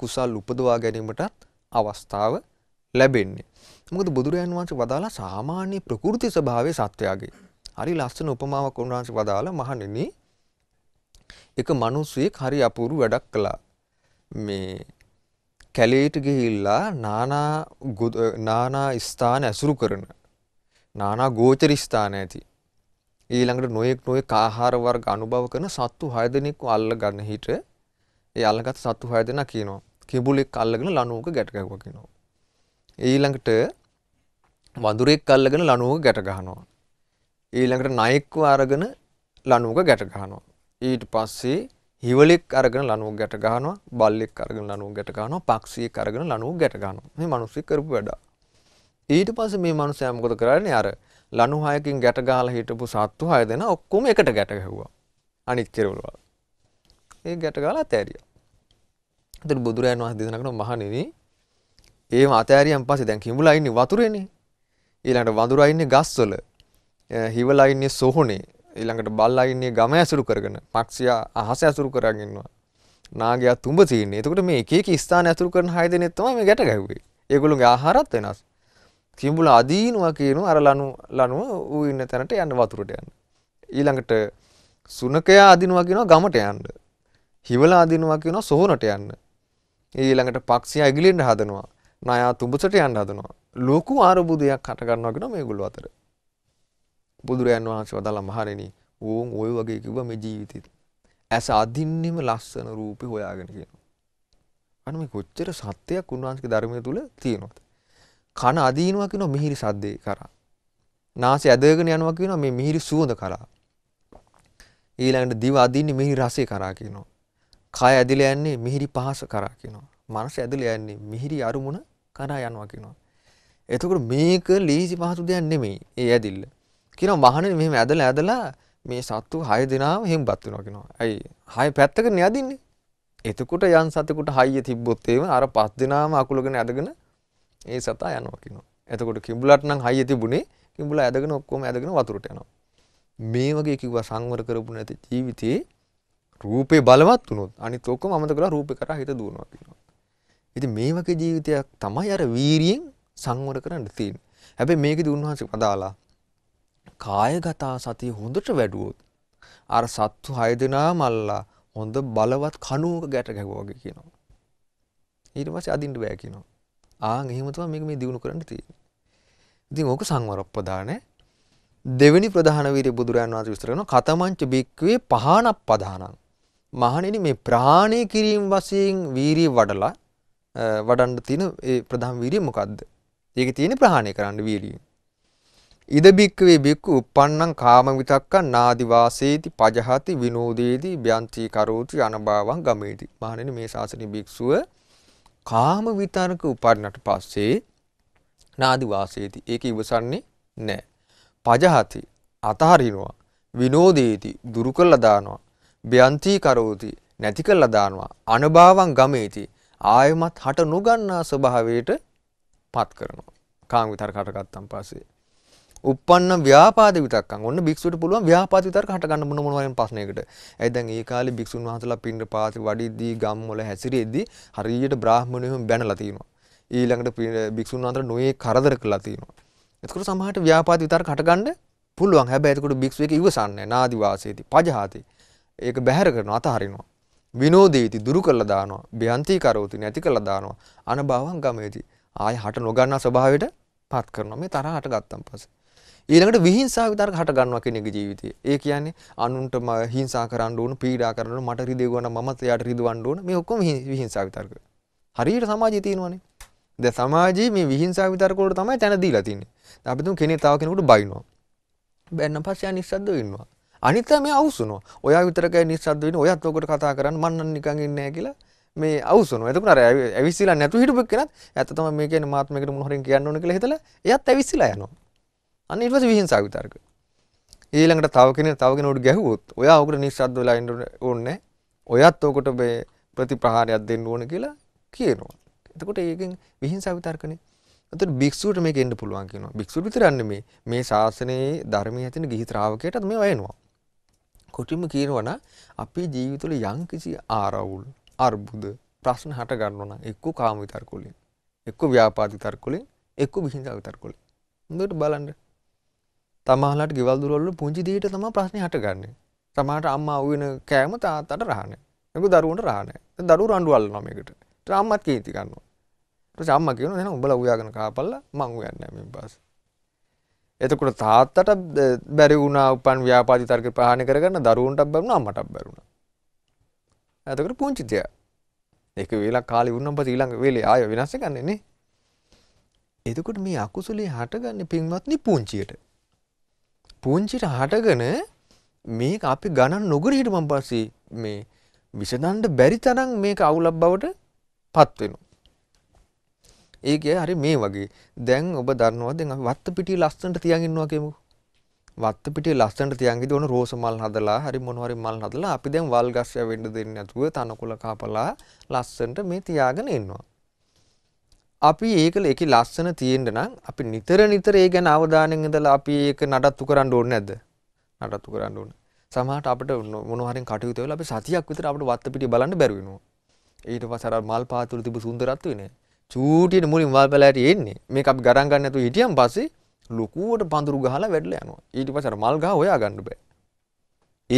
කුසල් උපදවා ගැනීමටත් අවස්ථාව ලැබෙන්නේ. මොකද බුදුරජාණන් වහන්සේ වදාලා සාමාන්‍ය ප්‍රകൃති ස්වභාවයේ සත්‍යයගේ. හරි ලස්සන උපමාවක් උන්වහන්සේ වදාලා මහණෙනි එක මිනිසෙක් හරි අපූර්ව වැඩක් කළා. මේ කැලේට ගිහිල්ලා නානා නානා ස්ථාන ඇසුරු කරන නානා ගෝචර ස්ථාන ඇති ඊළඟට නොයෙක් නොයෙක් ආහාර වර්ග අනුභව කරන සත්තු හය දෙනෙක් අල්ලගෙන හිට ඒ අල්ලගත් සත්තු හය දෙනා කියනවා කිඹුලෙක් අල්ලගෙන ලණුවක ගැට ගැහුවා කියනවා. ඊළඟට වඳුරෙක් අල්ලගෙන ලණුවක ගැට ගහනවා. ඊළඟට නයෙක්ව අරගෙන ලණුවක ගැට ගහනවා. ඊට පස්සේ හිවලෙක් අරගෙන ලණුවක් ගැට ගන්නවා, බල්ලෙක් අරගෙන ලණුවක් ගැට ගන්නවා, පක්ෂියෙක් අරගෙන ලණුවක් ගැට ගන්නවා. මේ මිනිස්සු කරපු වැඩ. ඊට පස්සේ මේ මිනිස්සයා මොකද කරන්නේ? අර ලණු හයකින් ගැට ගහලා හිටපු සත්තු හය දෙනා ඔක්කොම එකට ගැට ගැහුවා. අනිත් කෙරවලවල. ඒ ගැට ගහලා තෑරියා. ඒතර බුදුරයන් වහන්සේ දේශනා කරන මහණෙනි, ඒ මාතෑරියන් පස්සේ දැන් කිඹුලා ඉන්නේ වතුරේනේ. ඊළඟට වඳුරා ඉන්නේ ගස්වල. හිවලා ඉන්නේ සොහොනේ. ඊළඟට බල්ලා ඉන්නේ ගම ඇසුරු කරගෙන, පක්ෂියා අහස ඇසුරු කරගෙන ඉන්නවා, නාගයා තුඹ තියෙන්නේ. එතකොට මේ එක එක ස්ථාන ඇසුරු කරන හය දෙනෙක් තමයි මේ ගැට ගැහුවේ. ඒගොල්ලෝගේ ආහාරත් වෙනස්. කිඹුලා අදීනවා කියනවා අර ලනු ලනුව ඌ ඉන්න තැනට යන්න, වතුරට යන්න. ඊළඟට සුනකයා අදිනවා කියනවා ගමට යන්න. හිවලා අදිනවා කියනවා සොහොනට යන්න. ඊළඟට පක්ෂියා ඉගිලෙන්න හදනවා, නායා තුඹසට යන්න හදනවා. ලොකු ආරබුදයක් හට ගන්නවා කියනවා මේගොල්ලෝ අතර. බුදුරයන් වහන්සේ වදාළා මහණෙනි, ඕන් ඔය වගේ කිව්වා මේ ජීවිතෙත් ඇස අදින්නෙම ලස්සන රූපේ හොයාගෙන කියනවා. අන්න මේ කොච්චර සත්‍යයක් උන්වහන්සේගේ ධර්මයේ තුල තියෙනවද? කන අදිනවා කියනවා මිහිරි සද්දේ කරා. නාසය ඇදගෙන යනවා කියනවා මේ මිහිරි සුවඳ කරා. ඊළඟට දිව අදින්නේ මිහිරි රසය කරා කියනවා. කය ඇදලා යන්නේ මිහිරි පහස කරා කියනවා. මනස ඇදලා යන්නේ මිහිරි අරුමුණ කරා යනවා කියනවා. එතකොට මේක ලීසි පහසු දෙයක් නෙමෙයි. ඒ ඇදිල්ල කියනවා මහණෙනි මෙහෙම ඇදලා ඇදලා මේ සත්තු හය දෙනාම හෙම්පත් වෙනවා කියනවා. ඇයි? හය පැත්තකට නෑදින්නේ. එතකොට යන් සතෙකුට හයිය තිබ්බොත් එimhe අර පස් දෙනාම අකුලගෙන ඇදගෙන ඒ සතා යනවා කියනවා. එතකොට කිඹුලට නම් හයිය තිබුණේ කිඹුලා ඇදගෙන ඔක්කොම ඇදගෙන වතුරට යනවා. මේ වගේ කිව්වා සංවර කරපු නැති ජීවිතේ රූපේ බලවත් වුණොත් අනිත් ඔක්කොම අමතක කරලා රූපේ කරා හිත දුවනවා කියනවා. ඉතින් මේ වගේ ජීවිතයක් තමයි අර වීරියෙන් සංවර කරන්න තියෙන්නේ. හැබැයි මේකෙදි උන්වහන්සේ වදාලා කායගත සතිය හොඳට වැඩුවොත් අර සත්තු හය දෙනාම අල්ලා හොඳ බලවත් කණුවක ගැට ගැහුවා වගේ කියනවා. ඊට පස්සේ අදින්න බෑ කියනවා. ආන් එහෙම තමයි මේක මේ දිනු කරන්න තියෙන්නේ. ඉතින් ඕක සංවර ප්‍රදානේ. දෙවෙනි ප්‍රධාන වීරිය බුදුරයන් වහන්සේ විස්තර කරනවා කතමංච බික්කවේ පහණක් පදානං. මහණෙනි මේ ප්‍රහාණය කිරීම වශයෙන් වීරිය වඩලා වඩන්න තියෙන ඒ ප්‍රධාන වීරිය මොකද්ද? ඒකේ තියෙන ප්‍රහාණය කරන්න වීරිය. ඉද බික්කවේ බික්කු උප්පන්නං කාම විතක්කං නාදි වාසේති පජහති විනෝදේති බ්‍යන්ති කරෝති අනභවං ගමේති. මහණෙනි මේ ශාසනීය භික්ෂුව කාම විතරක උපන්නට පස්සේ නාදි වාසේති ඒක ඉවසන්නේ නැහැ. පජහති අතහරිනවා, විනෝදේති දුරු කළා දානවා, බ්‍යන්ති කරෝති නැති කළා දානවා, අනභවං ගමේති ආයමත් හට නොගන්නා ස්වභාවයට පත් කරනවා. කාම විතරකට ගත්තන් පස්සේ උප්පන්න ව්‍යාපාද විතක්කන්. ඔන්න භික්ෂුවට පුළුවන් ව්‍යාපාද විතර්ක හට ගන්න මොන මොන වගේ ප්‍රශ්නයකට. ඒ දැන් ඒ කාලේ භික්ෂුන් වහන්සලා පින්ඳ පාති වඩිද්දී ගම්වල හැසිරෙද්දී හරියට බ්‍රාහ්මණයෝ බැනලා තිනවා. ඊළඟට භික්ෂුන් වහන්සලා නොයේ කරදර කළා තිනවා. ඒකට සමහරට ව්‍යාපාද විතර්ක හට ගන්න පුළුවන්. හැබැයි ඒකට භික්ෂුවක ඉවසන්නේ නාදි වාසේති පජහාති. ඒක බැහැර කරනවා, අතහරිනවා. විනෝදේති දුරු කළා දානවා. බ්‍යන්ති කරෝති නැති කළා දානවා. අනභවං ගමේති ආය හට නොගන්නා ස්වභාවයට පත් කරනවා. මේ තරහට ගත්තන් පස්සේ ඊළඟට විහිංසාව විතරක් හට ගන්නවා කියන එක ජීවිතයේ. ඒ කියන්නේ අනුන්ට හිංසා කරන්න ඕන, පීඩා කරන්න ඕන, මට රිදෙවන මමත් එයාට රිදවන්න ඕන. මේ ඔක්කොම විහිංසාව විතරක. හරියට සමාජයේ තියෙනවනේ. දැන් සමාජයේ මේ විහිංසාව විතරක වල තමයි තැන දීලා තින්නේ. දැන් අපි තුන් කෙනෙක් තව කෙනෙකුට බයිනවා. බැන්න පස්සේ ආ නිස්සද්දව ඉන්නවා. අනිත් අය මේ අවුස්සනවා. ඔයා විතරකයි නිස්සද්ද වෙන්නේ. ඔයත් ඔකට කතා කරන්න මන්නම් නිකන් ඉන්නේ නැහැ කියලා. මේ අවුස්සනවා. එතකොට අර ඇවිස්සලා නැතු හිටපෙක් කෙනත් ඇත්ත තමයි මේ කියන්නේ මාත් මේකට මොන හරින් කියන්න ඕන කියලා හිතලා එයාත් ඇවිස්සලා යනවා. අන්න ඊට පස්සේ විහිංසාව විතරක. ඊළඟට තව කෙනෙක් තව කෙනෙකුට ගැහුවොත් ඔයා ඔකට නිස්සද්ද වෙලා ඉන්න ඕනේ. ඔයාත් ඔකට මේ ප්‍රතිප්‍රහාරයක් දෙන්න ඕන කියලා කියනවා. එතකොට ඒකෙන් විහිංසාව විතරකනේ. එතකොට භික්ෂුවට මේක එන්න පුළුවන් කියනවා. භික්ෂුව විතරන්නේ මේ මේ ශාසනයේ ධර්මයේ ඇතින ගිහි ශ්‍රාවකයටත් මේව එනවා. කොටිම කියනවා නම් අපේ ජීවිතවල යම්කිසි ආරවුල් අර්බුද ප්‍රශ්න හට ගන්නවා නම් එක්ක කාම විතරක වලින් එක්ක ව්‍යාපාද විතරක වලින් එක්ක විහිංසාව විතරක වලින් හොඳට බලන්න. තමහලට ගෙවල් දොරවල් වල පුංචි දෙයට තමයි ප්‍රශ්නේ හටගන්නේ. සමහරට අම්මා උයන කෑම තාත්තට රහනේ. ඒක දරුවන්ට රහනේ. දැන් දරුවෝ රණ්ඩු අල්ලනවා මේකට. ඊට අම්මත් කීති ගන්නවා. ඊට පස්සේ අම්මා කියනවා එහෙනම් උඹලා උයාගෙන කාපල්ලා මං උයන්නේ නැහැ මේ පාස්. එතකොට තාත්තට බැරි වුණා උපන් ව්‍යාපාද විතරක ප්‍රහාණය කරගන්න දරුවන්ටත් බැරි වුණා අම්මටත් බැරි වුණා. එතකොට පුංචි දෙය. ඒක වෙලා කාලේ වුණාම පස්සේ ඊළඟ වෙලේ ආයෙ වෙනස් වෙන්නේ නේ. එතකොට මේ අකුසලයේ හටගන්නේ පින්වත්නි පුංචියට. පුංචියට හටගෙන මේක අපි ගණන් නොකර හිටපන් පස්සේ මේ විසඳන්න බැරි තරම් මේක අවුලක් බවට පත් වෙනවා. ඒ කියන්නේ හරි මේ වගේ. දැන් ඔබ දන්නවා දැන් අපි වත්ත පිටිය ලස්සනට තියන් ඉන්නවා කියමුකෝ. වත්ත පිටියේ ලස්සනට තියන්ගිදී ඕන රෝස මල් හදලා හරි මොන හරි මල් හදලා අපි දැන් වල් ගස් වැවෙන්න දෙන්නේ නැතුව තනකොළ කපලා ලස්සනට මේ තියාගෙන ඉන්නවා. අපි ඒකල ඒකේ ලස්සන තියෙන්න නම් අපි නිතර නිතර ඒ ගැන අවධානයෙන් ඉඳලා අපි ඒක නඩත්තු කරන්න ඕනේ නැද්ද? නඩත්තු කරන්න ඕනේ. සමහරට අපිට මොන හරි කටයුතු වෙලා අපි සතියක් විතර අපිට වත්ත පිටිය බලන්න බැරි වෙනවා. ඊට පස්සේ අර මල් පාතුල තිබු සුන්දරත්වය නේ. චූටියේ මුලින් වල් පැලයට එන්නේ. මේක අපි ගණන් ගන්න නැතුව හිටියන් පස්සේ ලොකුවට පඳුරු ගහලා වැඩලා යනවා. ඊට පස්සේ අර මල් ගහ හොයා ගන්න බෑ.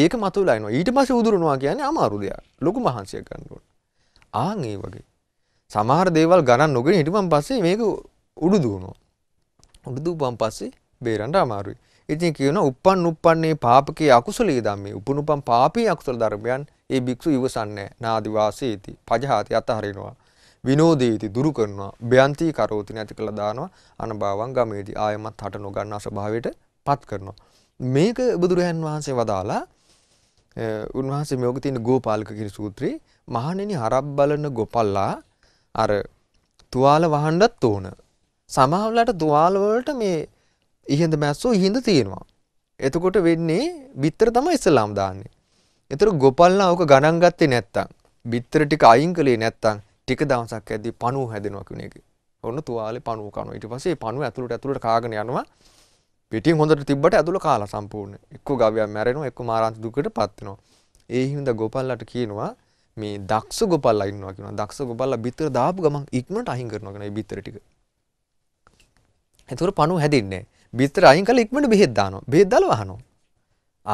ඒක මතුවලා එනවා. ඊට පස්සේ උදුරනවා කියන්නේ අමාරු දෙයක්. ලොකු මහන්සියක් ගන්න ඕන. ආන් ඒ වගේ. සමහර දේවල් ගණන් නොගෙන හිටපන් පස්සේ මේක උඩු දුවනවා. උඩු දුවපන් පස්සේ බේරන්න අමාරුයි. ඉතින් කියනවා uppන් uppන්නේ පාපකේ අකුසලයේ ධම්මේ උපනුපම් පාපී අකුසල ධර්මයන් ඒ භික්ෂු ඉවසන්නේ නාදි වාසීති පජහාති අතහරිනවා. විනෝදේති දුරු කරනවා බයන්ති කරෝති නැති කළා දානවා අනභවං ගමේදී ආයමත් හට නොගන්නා ස්වභාවයට පත් කරනවා. මේක බුදුරජාන් වහන්සේ වදාලා උන්වහන්සේ මේක තියෙන ගෝපාලක කිරි සූත්‍රයේ මහණෙනි හරක් බලන ගොපල්ලා අර තුවාල වහන්නත් ඕන. සමහරවලට තුවාල වලට මේ ඉහිඳ මැස්සෝ ඉහිඳ තියෙනවා. එතකොට වෙන්නේ බිත්තර තමයි ඉස්ලාම් දාන්නේ. ඒතර ගොපල්ලා ඕක ගණන් ගත්තේ නැත්තම් බිත්තර ටික අයින් කළේ නැත්තම් ටික දවසක් ඇද්දී පණුව හැදෙනවා කියන එක. ඔන්න තුවාලේ පණුව කනවා. ඊට පස්සේ පණුව ඇතුළට ඇතුළට කාගෙන යනවා. පිටින් හොඳට තිබ්බට ඇතුළ කාලා සම්පූර්ණ. එක්ක ගවයා මැරෙනවා, එක්ක මාරාන්ත දුකටපත් වෙනවා. ඒ හින්දා ගෝපල්ලාට කියනවා මේ දක්ෂ ගෝපල්ලා ඉන්නවා කියනවා. දක්ෂ ගෝපල්ලා බිත්තර දාපු ගමන් ඉක්මනට අහිං කරනවා කියන ඒ බිත්තර ටික. ඒතකොට පණුව හැදෙන්නේ නැහැ. බිත්තර අහිං කළා ඉක්මනට බෙහෙත් දානවා. බෙහෙත් දාලා වහනවා.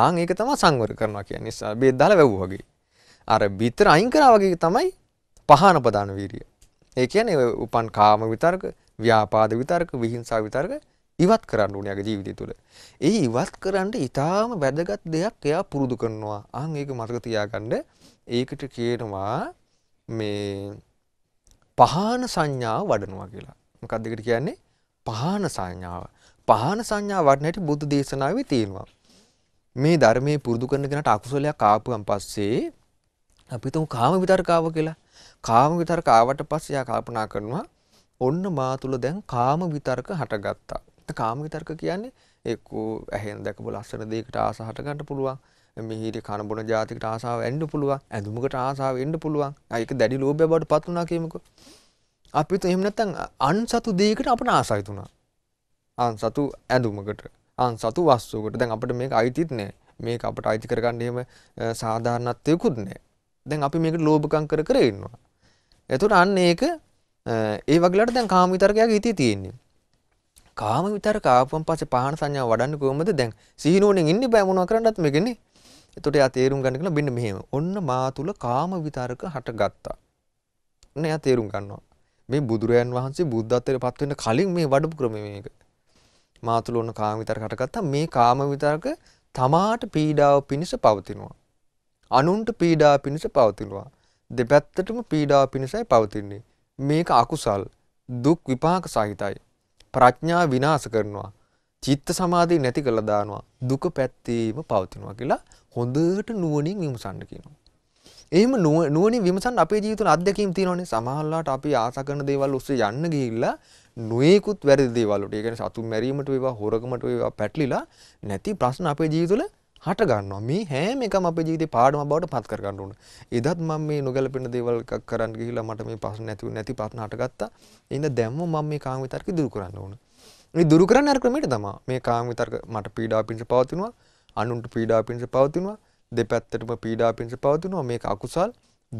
ආන් ඒක තමයි සංවර කරනවා කියන්නේ. නිසා බෙහෙත් දාලා වැව්වා වගේ. අර බිත්තර අහිං කරා වගේ තමයි පහන ප්‍රධාන වීර්ය. ඒ කියන්නේ උපන් කාම විතරක, ව්‍යාපාද විතරක, විහිංසාව විතරක ඉවත් කරන්න ඕනේ යගේ ජීවිතය තුළ. ඒ ඉවත් කරන්න ඊටාම වැදගත් දෙයක් එයා පුරුදු කරනවා. අහන් ඒක මතක තියාගන්න. ඒකට කියනවා මේ පහන සංඥාව වඩනවා කියලා. මොකක්ද ඒකට කියන්නේ? පහන සංඥාව. පහන සංඥාව වඩන හැටි බුද්ධ දේශනාවේ තියෙනවා. මේ ධර්මයේ පුරුදු කරන කෙනාට අකුසලයක් ආපුවන් පස්සේ අපි තුන් කාම විතරක ආව කියලා. කාම විතරක ආවට පස්සේ යා කල්පනා කරනවා ඔන්න මා තුල දැන් කාම විතරක හටගත්තා. ඒත් කාම විතරක කියන්නේ එක්ක ඇහෙන් දැකපු ලස්සන දෙයකට ආස හට ගන්න පුළුවන්. මිහිරි කන බොන જાතිකට ආසාව එන්න පුළුවන්. ඇඳුමකට ආසාව එන්න පුළුවන්. ඒක දැඩි ලෝභය බවට පත් වුණා කියමුකෝ. අපිට එහෙම නැත්නම් අන්සතු දෙයකට අපට ආසයි තුනා. අන්සතු ඇඳුමකට, අන්සතු වස්තුවකට. දැන් අපිට මේක අයිතිත් නැහැ. මේක අපට අයිති කරගන්න එහෙම සාධාරණත්වයකුත් නැහැ. දැන් අපි මේකට ලෝභකම් කර කර ඉන්නවා. එතකොට අන්න ඒක ඒ වගේලට දැන් කාම විතරකයක හිතේ තියෙන්නේ. කාම විතරක ආපුවම පස්සේ පහන සංඥාව වඩන්නේ කොහොමද? දැන් සිහිනුවණෙන් ඉන්න බෑ මොනවා කරන්නත් මේකනේ. එතකොට යා තේරුම් ගන්න කියලා මෙන්න මෙහෙම. ඔන්න මා තුල කාම විතරක හටගත්තා. ඔන්න යා තේරුම් ගන්නවා. මේ බුදුරයන් වහන්සේ බුද්ධත්වයට පත් වෙන්න කලින් මේ වඩපු ක්‍රම මේක. මාතුල වුණ කාම විතරකට ගත්තා මේ කාම විතරක තමාට පීඩාව පිණිස පවතිනවා. අනුන්ට පීඩාව පිණිස පවතිනවා. දෙපැත්තටම පීඩාව පිණිසයි පවතින්නේ. මේක අකුසල් දුක් විපාක සහිතයි. ප්‍රඥාව විනාශ කරනවා. චිත්ත සමාධිය නැති කරලා දානවා. දුක පැත්තේම පවතිනවා කියලා හොඳට නුවණින් විමසන්න කියනවා. එහෙම නුවණින් විමසන්න අපේ ජීවිතවල අත්දැකීම් තියෙනවනේ. සමහරවිට අපි ආස කරන දේවල් ඔස්සේ යන්න ගිහිල්ලා නොයෙකුත් වැරදි දේවල් වලට. ඒ කියන්නේ සතුන් මැරීමට වේවා, හොරකමට වේවා පැටලිලා නැති ප්‍රශ්න අපේ ජීවිතවල හට ගන්නවා. මේ හැම එකම අපේ ජීවිතේ පාඩම බවට පත් කර ගන්න ඕන. එදත් මම මේ නොගැලපෙන දේවල් එකක් කරන්න ගිහිලා මට මේ ප්‍රශ්න නැති නැති ප්‍රශ්න හටගත්තා. එහෙනම් දැම්ම මම මේ කාම විතරක දුරු කරන්න ඕන. මේ දුරු කරන්න අර ක්‍රමයට තමයි. මේ කාම විතරක මට පීඩාව පිණිස පවතිනවා, අනුන්ට පීඩාව පිණිස පවතිනවා, දෙපැත්තටම පීඩාව පිණිස පවතිනවා. මේක අකුසල්,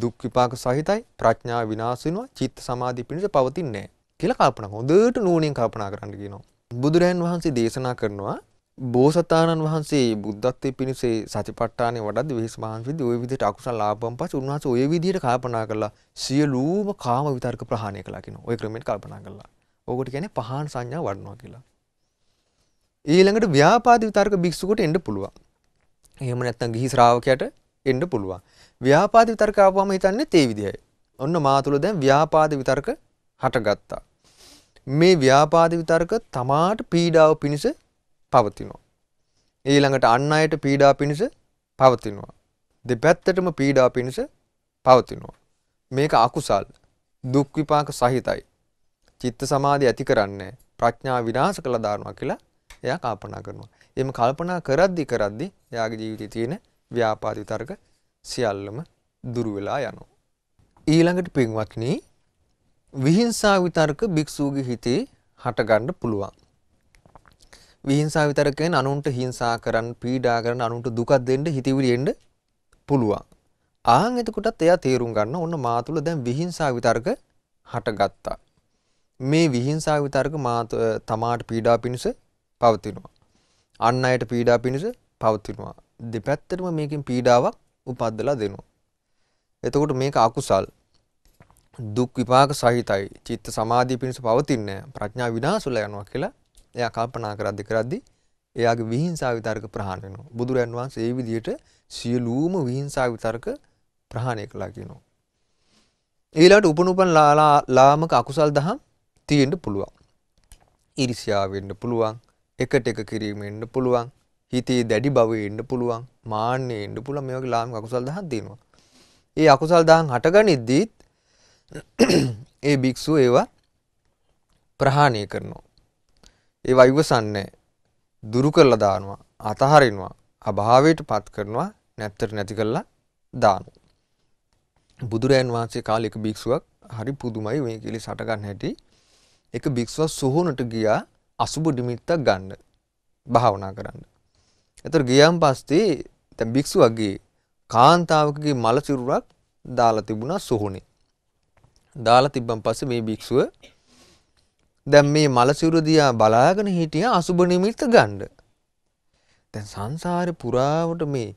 දුක් විපාක සහිතයි, ප්‍රඥාව විනාශ වෙනවා, චිත්ත සමාධිය පිණිස පවතින්නේ නැහැ කියලා කල්පනා කරනවා. හොඳට නුවණින් කල්පනා කරන්න කියනවා. බුදුරජාන් වහන්සේ දේශනා කරනවා බෝසතාණන් වහන්සේ බුද්ධත්වයේ පිණිස සතිපට්ඨානෙ වඩද්දී වෙහෙස මහන්සියදී ওই විදිහට අකුසල් ආපුවම පස්සේ උන්වහන්සේ ওই විදිහට කල්පනා කළා සියලුම කාම විතරක ප්‍රහාණය කළා කියනවා. ওই ක්‍රමයෙන් කල්පනා කළා. ඕකට කියන්නේ පහාන සංඥා වඩනවා කියලා. ඊළඟට ව්‍යාපාද විතරක භික්ෂුවට එන්න පුළුවන්. එහෙම නැත්නම් ගිහි ශ්‍රාවකයාට එන්න පුළුවන්. ව්‍යාපාද විතරක ආපුවම හිතන්නේ තේ විදියයි. ඔන්න මාතුල දැන් ව්‍යාපාද විතරක හටගත්තා. මේ ව්‍යාපාද විතරක තමාට පීඩාව පිණිස පවතිනවා. ඊළඟට අන් අයට පීඩා පිණිස පවතිනවා. දෙපැත්තටම පීඩා පිණිස පවතිනවා. මේක අකුසල් දුක් විපාක සහිතයි. චිත්ත සමාධිය ඇති කරන්නේ ප්‍රඥාව විනාශ කළා දානවා කියලා එයා කල්පනා කරනවා. එහෙම කල්පනා කරද්දි කරද්දි එයාගේ ජීවිතයේ තියෙන ව්‍යාපාද විතරක සියල්ලම දුරු වෙලා යනවා. ඊළඟට පින්වත්නි විහිංසාව විතරක භික්ෂුවගේ හිතේ හටගන්න පුළුවන්. විහිංසාව විතරක කියන්නේ අනුන්ට හිංසා කරන් පීඩා කරන අනුන්ට දුකක් දෙන්න හිතවිලි එන්න පුළුවන්. ආන් එතකොටත් එයා තේරුම් ගන්න ඕන මාතුල දැන් විහිංසාව විතරක හටගත්තා. මේ විහිංසාව විතරක මාත තමාට පීඩා පිණිස පවතිනවා. අන් අයට පීඩා පිණිස පවතිනවා. දෙපැත්තටම මේකෙන් පීඩාවක් උපද්දලා දෙනවා. එතකොට මේක අකුසල් දුක් විපාක සහිතයි. චිත්ත සමාධිය පිණිස පවතින්නේ නැහැ. ප්‍රඥා විනාශුල යනවා කියලා එයා කල්පනා කරද්දි කරද්දි එයාගේ විහිංසාව විතරක ප්‍රහාණය වෙනවා. බුදුරන් වහන්සේ මේ විදිහට සියලුම විහිංසාව විතරක ප්‍රහාණය කළා කියනවා. ඊළඟට උපනුපන් ලාමක අකුසල් දහම් තියෙන්න පුළුවන්. ඊර්ෂ්‍යාව වෙන්න පුළුවන්, එකට එක කිරීම වෙන්න පුළුවන්, හිතේ දැඩි බව වෙන්න පුළුවන්, මාන්නය වෙන්න පුළුවන්. මේ වගේ ලාමක අකුසල් දහම් තියෙනවා. ඒ අකුසල් දහම් හටගනිද්දී ඒ භික්ෂුව ඒවා ප්‍රහාණය කරනවා. ඒවා ඉවසන්නේ දුරු කරලා දානවා, අතහරිනවා, අභාවයට පත් කරනවා, නැත්තර නැති කරලා දානවා. බුදුරයන් වහන්සේ කාලේ එක භික්ෂුවක් හරි පුදුමයි මේ කීලි සට ගන්න හැටි. එක භික්ෂුවක් සෝහනට ගියා අසුබ නිමිත්තක් ගන්න භාවනා කරන්න. ඒතර ගියන් පස්සේ දැන් භික්ෂුවගේ කාන්තාවකගේ මල සිරුරක් දාලා තිබුණා සෝහනේ. දාලා තිබ්බන් පස්සේ මේ භික්ෂුව දැන් මේ මල සිරුර දිහා බලාගෙන හිටිය අසුබ නිමිත්ත ගන්න. දැන් සංසාරේ පුරාවට මේ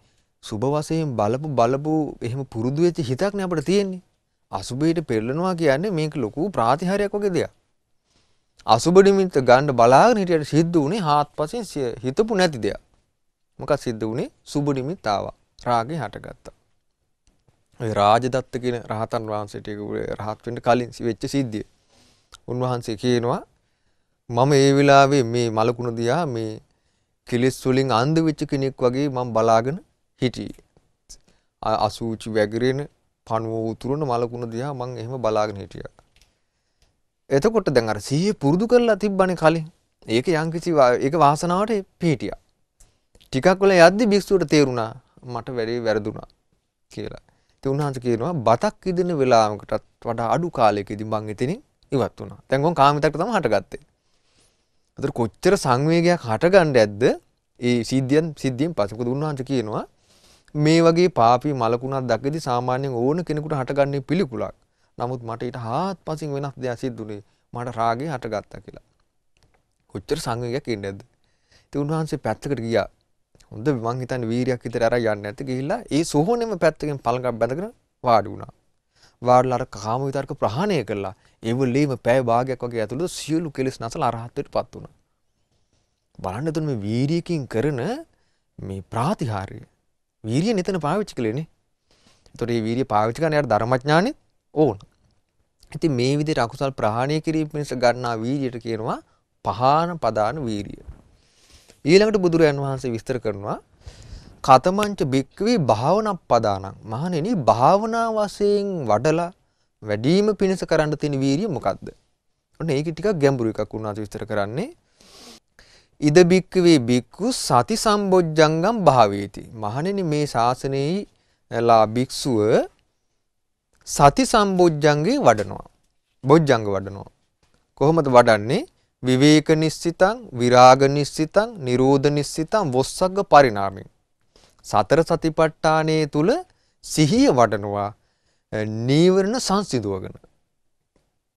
සුබ වශයෙන් බලපු බලපු එහෙම පුරුදු වෙච්ච හිතක් නේ අපිට තියෙන්නේ. අසුබයට පෙරලනවා කියන්නේ මේක ලොකු ප්‍රාතිහාරයක් වගේ දෙයක්. අසුබ නිමිත්ත ගන්න බලාගෙන හිටියට සිද්ධ වුණේ හාත්පසින් හිතපු නැති දෙයක්. මොකක් සිද්ධ වුණේ? සුබ නිමිත්ත ආවා. රාගේ හටගත්තා. ඒ රාජදත්ත කියන රහතන් වහන්සේට රහත් වෙන්න කලින් වෙච්ච සිද්ධිය. උන්වහන්සේ කියනවා මම ඒ වෙලාවේ මේ මලකුණ දිහා මේ කිලිස් වලින් අන්ධ වෙච්ච කෙනෙක් වගේ මම බලාගෙන හිටියේ. අසූචි වැගිරෙන පණුව උතුරන මලකුණ දිහා මම එහෙම බලාගෙන හිටියා. එතකොට දැන් අර සීයේ පුරුදු කරලා තිබ්බනේ කලින්. ඒක යම්කිසි ඒක වාසනාවට පිහිටියා. ටිකක් වෙලා යද්දි භික්ෂුවට තේරුණා මට වැඩේ වැරදුනා කියලා. ඉතින් උන්වහන්සේ කියනවා බතක් ඉදින වෙලාවකටත් වඩා අඩු කාලයකදී මම එතනින් ඉවත් වුණා. දැන් කොහොම කාම විතරක තමයි හටගත්තේ. අතර කොච්චර සංවේගයක් හටගන්න ඇද්ද? ඒ සිද්ධියෙන් සිද්ධියෙන් පස්සේ මොකද උන්වහන්සේ කියනවා මේ වගේ පාපී මලකුණක් දැකදී සාමාන්‍යයෙන් ඕන කෙනෙකුට හටගන්නේ පිළිකුලක්. නමුත් මට ඊට හාත්පසින් වෙනස් දෙයක් සිද්ධුනේ. මට රාගය හටගත්තා කියලා. කොච්චර සංවේගයක් ඉන්නේ නැද්ද? ඉතින් උන්වහන්සේ පැත්තකට ගියා. හොඳ මං හිතන්නේ වීරියක් විතර අරන් යන්නේ නැති ගිහිල්ලා ඒ සෝහනෙම පැත්තකින් පළඟක් බැඳගෙන වාඩි වුණා. වාඩිලා අර කාම විතරක ප්‍රහාණය කළා. ඒ වෙලෙම පැය භාගයක් වගේ ඇතුළත සියලු කෙලෙස් නැසලා අරහත්ත්වයටපත් වුණා. බලන්න තුන් මේ වීර්යයෙන් කරන මේ ප්‍රාතිහාර්ය වීර්යය නිතර පාවිච්චි කළේනේ. ඒතකොට මේ වීර්ය පාවිච්චි කරන යාට ධර්මඥානෙ ඕන. ඉතින් මේ විදිහට අකුසල් ප්‍රහාණය කිරීම පිණිස ගන්නා වීර්යයට කියනවා පහාන පදාන වීර්ය. ඊළඟට බුදුරජාන් වහන්සේ විස්තර කරනවා කතමංච බික්කවේ භාවනප්පදානං. මහණෙනි භාවනා වශයෙන් වඩලා වැඩිම පිණිස කරන්න තියෙන වීර්යය මොකද්ද? ඔන්න ඒක ටිකක් ගැඹුරු එකක් උනාට විස්තර කරන්නේ. ඉද බික්කවේ බික්කු සති සම්බොජ්ජංගම් භාවේති. මහණෙනි මේ ශාසනයේලා භික්ෂුව සති සම්බොජ්ජංගේ වඩනවා. බොජ්ජංග වඩනවා. කොහොමද වඩන්නේ? විවේක නිස්සිතං, විරාග නිස්සිතං, නිරෝධ නිස්සිතං, වොස්සග්ග පරිණාමෙන්. සතර සතිපට්ඨානයේ තුල සිහිය වඩනවා නීවරණ සංසිඳුවගෙන.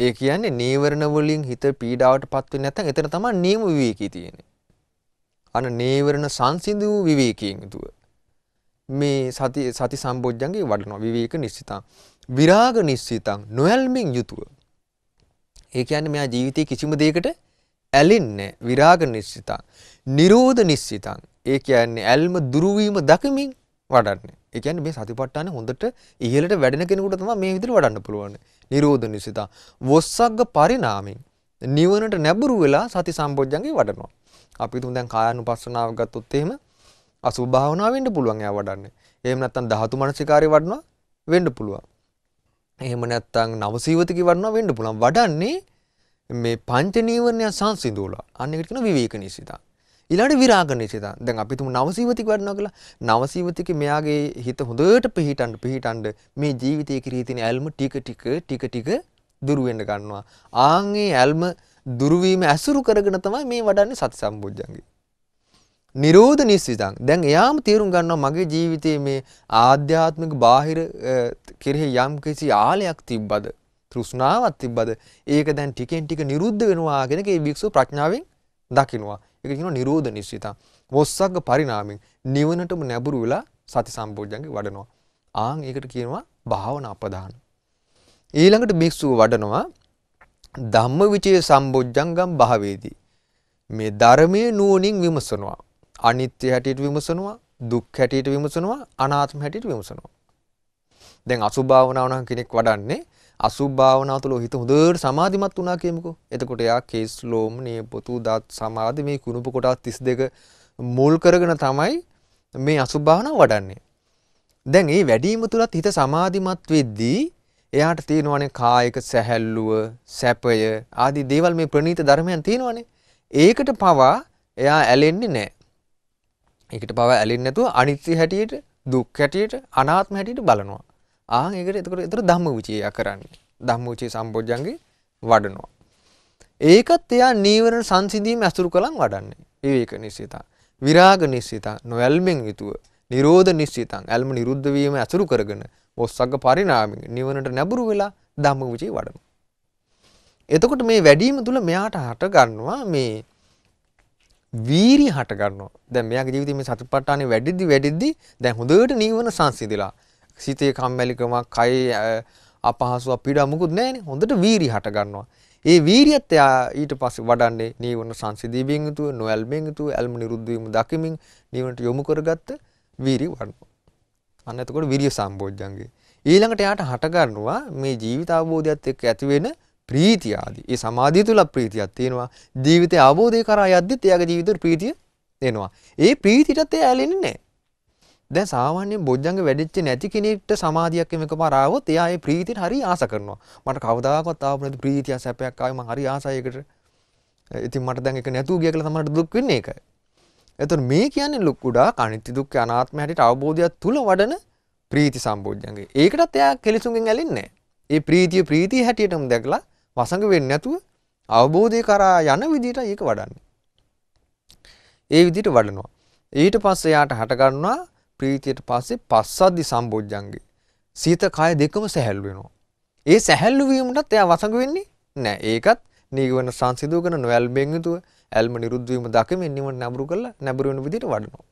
ඒ කියන්නේ නීවරණ වලින් හිත පීඩාවටපත් වෙන්නේ නැත්නම් එතන තමයි නීම විවේකී තියෙන්නේ. අන නීවරණ සංසිඳු විවේකයෙන් යුතුව මේ සති සති සම්බොජ්ජංගේ වඩනවා. විවේක නිස්සිතං, විරාග නිස්සිතං, නොඇල්මින් යුතුව. ඒ කියන්නේ මෙයා ජීවිතේ කිසිම දෙයකට ඇලෙන්නේ නැහැ. විරාග නිස්සිතං, නිරෝධ නිස්සිතං, ඒ කියන්නේ ඇල්ම දුරුවීම දකමින් වඩන්නේ. ඒ කියන්නේ මේ සතිපට්ඨානෙ හොඳට ඉහළට වැඩෙන කෙනෙකුට තමයි මේ විදිහට වඩන්න පුළුවන්. නිරෝධ නිසිතා වොස්සග්ග පරිණාමෙන් නිවනට නැඹුරු වෙලා සති සම්බොජ්ජංගේ වඩනවා. අපි තුන් දැන් කායानुපස්සනාව ගත්තොත් එහෙම අසුභ භාවනාව වෙන්න පුළුවන් එයා වඩන්නේ. එහෙම නැත්නම් ධාතු මනසිකාරය වඩනවා වෙන්න පුළුවන්. එහෙම නැත්නම් නවසීවතික වඩනවා වෙන්න පුළුවන්. වඩන්නේ මේ පංච නීවරණය සංසිඳුවලා. අන්න ඒකට කියන විවේක නිසිතා. ඊළඟට විරාග නිසිතා. දැන් අපි තුමු නවසීවතික වඩනවා කියලා. නවසීවතික මෙයාගේ හිත හොඳට පිහිටන්න පිහිටන්න මේ ජීවිතයේ කිරී තියෙන ඇල්ම ටික ටික ටික ටික දුරු වෙන්න ගන්නවා. ආන් ඒ ඇල්ම දුරු වීම ඇසුරු කරගෙන තමයි මේ වඩන්නේ සති සම්බොජ්ජංගේ. නිරෝධ නිසිතං. දැන් එයාම තේරුම් ගන්නවා මගේ ජීවිතයේ මේ ආධ්‍යාත්මික බාහිර කෙරෙහි යම් කිසි ආලයක් තිබ්බද, තෘෂ්ණාවක් තිබ්බද, ඒක දැන් ටිකෙන් ටික නිරුද්ධ වෙනවා කියන එක මේ භික්ෂුව ප්‍රඥාවෙන් දකිනවා. ඒක කියනවා නිරෝධ නිසිතා. වොස්සග්ග පරිණාමෙන් නිවනටම නැඹුරු වෙලා සති සම්බොජ්ජංගේ වඩනවා. ආන් ඒකට කියනවා භාවනා අපදාන. ඊළඟට භික්ෂුව වඩනවා ධම්මවිචේ සම්බොජ්ජංගම් භාවේති. මේ ධර්මයේ නුවණින් විමසනවා. අනිත්‍ය හැටියට විමසනවා, දුක් හැටියට විමසනවා, අනාත්ම හැටියට විමසනවා. දැන් අසුභ භාවනාව නම් කෙනෙක් වඩන්නේ අසුභ භාවනාව තුළ හිත හොඳට සමාධිමත් වුණා කියමුකෝ. එතකොට එයා කේස් ලෝම් නියපොතු දත් සමාධි මේ කුණුප කොටස් තිස් දෙක මුල් කරගෙන තමයි මේ අසුභ භාවනාව වඩන්නේ. දැන් මේ වැඩිම තුලත් හිත සමාධිමත් වෙද්දී එයාට තියෙනවනේ කායික සැහැල්ලුව, සැපය ආදී දේවල් මේ ප්‍රණීත ධර්මයන් තියෙනවනේ. ඒකට පවා එයා ඇලෙන්නේ නැහැ. ඒකට පවා ඇලෙන්නේ නැතුව අනිත්‍ය හැටියට, දුක් හැටියට, අනාත්ම හැටියට බලනවා. ආන් ඒකට එතකොට ඒතර ධම්මවිචය කරන්නේ. ධම්මවිචේ සම්බොජ්ජංගේ වඩනවා. ඒකත් එයා නීවරණ සංසිඳීම අසුරු කලන් වඩන්නේ. විවේක නිසිතා, විරාග නිසිතා, නොඇල්මෙන් යුතුව, නිරෝධ නිසිතා, ඇල්ම නිරුද්ධ වීම අසුරු කරගෙන වොස්සග්ග පරිණාමෙන් නිවනට නැඹුරු වෙලා ධම්මවිචේ වඩනවා. එතකොට මේ වැඩිම තුල මෙයාට හට ගන්නවා මේ වීරිය හට ගන්නවා. දැන් මෙයාගේ ජීවිතයේ මේ සතිපට්ඨානෙ වැඩිදි වැඩිදි දැන් හොඳට නීවරණ සංසිඳිලා සිතේ කම්මැලිකමක්, කයේ අපහසුව, පීඩා මුකුත් නැහැනේ. හොඳට වීරිය හට ගන්නවා. ඒ වීරියත් එයා ඊට පස්සේ වඩන්නේ නීවරණ සංසිඳීමෙන් යුතුව, නොඇල්මෙන් යුතුව, ඇල්ම නිරුද්ධ වීම දකිමින් නීවරණට යොමු කරගත්ත වීරිය වඩනවා. අන්න එතකොට වීරිය සම්බොජ්ජංගේ. ඊළඟට එයාට හට ගන්නවා මේ ජීවිත අවබෝධයත් එක්ක ඇති වෙන ප්‍රීතිය ආදී. ඒ සමාධිය තුල ප්‍රීතියක් තියෙනවා. ජීවිතේ අවබෝධය කරා යද්දිත් එයාගේ ජීවිතේ ප්‍රීතිය එනවා. ඒ ප්‍රීතියටත් එයා ඇලෙන්නේ නැහැ. දැන් සාමාන්‍යයෙන් බොජ්ජංග වැඩිච්ච නැති කෙනෙක්ට සමාධියක් එකපාර ආවොත් එයා ඒ ප්‍රීතියට හරි ආස කරනවා. මට කවදාකවත් ආව නැති ප්‍රීතිය සැපයක් ආවේ මං හරි ආසයි ඒකට. ඉතින් මට දැන් ඒක නැතුව ගිය කියලා තමයි දුක් වෙන්නේ ඒක. එතකොට මේ කියන්නේ ලොක් උඩා අනිත්‍ය දුක්ඛ අනාත්ම හැටියට අවබෝධය තුල වඩන ප්‍රීති සම්බොජ්ජංගේ. ඒකටත් එයා කෙලිසුන්ගෙන් ඇලෙන්නේ නැහැ. ඒ ප්‍රීතිය ප්‍රීතිය හැටියටම දැකලා වසඟ වෙන්නේ නැතුව අවබෝධය කරා යන විදිහට ඒක වඩන්නේ. ඒ විදිහට වඩනවා. ඊට පස්සේ යාට හට ගන්නවා ප්‍රීතියට පස්සේ පස්සද්ධි සම්බොජ්ජංගේ. සීත කය දෙකම සැහැල්ලු වෙනවා. ඒ සැහැල්ලු වීමටත් එයා වසඟ වෙන්නේ නැහැ. ඒකත් නීවරණ සංසිඳුව කරන නොයල්බෙන් යුතුව, ඇල්ම නිරුද්ධ වීම දකින නිවන නැඹුරු කරලා නැඹුරු වෙන විදිහට වඩනවා.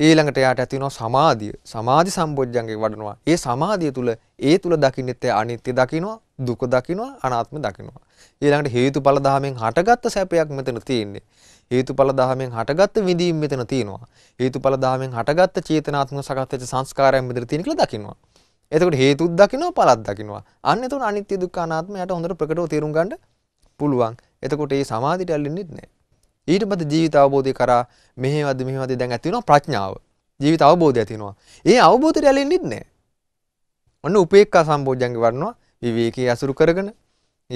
ඊළඟට යාට ඇති වෙනවා සමාධිය. සමාධි සම්පෝඥංගේ වඩනවා. ඒ සමාධිය තුල ඒ තුල දකින්නේ අනිත්‍ය දකින්නවා, දුක දකින්නවා, අනාත්ම දකින්නවා. ඊළඟට හේතුඵල ධමයෙන් හටගත්ත සැපයක් මෙතන තියෙන්නේ. හේතුඵල ධමයෙන් හටගත්ත විඳීම් මෙතන තියෙනවා. හේතුඵල ධමයෙන් හටගත්ත චේතනාත්මක සකස්වෙච්ච සංස්කාරයන් මෙතන තියෙන කියලා දකින්නවා. එතකොට හේතුත් දකින්නවා, ඵලත් දකින්නවා. අන්න එතකොට අනිත්‍ය දුක්ඛ අනාත්ම යාට හොඳට ප්‍රකටව තේරුම් ගන්න පුළුවන්. එතකොට මේ සමාධියට ඇල්ලෙන්නේ නැහැ. ඊට පස්සේ ජීවිත අවබෝධය කරා මෙහෙවද මෙහෙවද දැන් ඇති වෙනවා ප්‍රඥාව. ජීවිත අවබෝධය ඇති වෙනවා. ඒ අවබෝධයට ඇලෙන්නෙත් නැහැ. ඔන්න උපේක්ඛා සම්පෝඥංගේ වඩනවා. විවේකී අසුරු කරගෙන,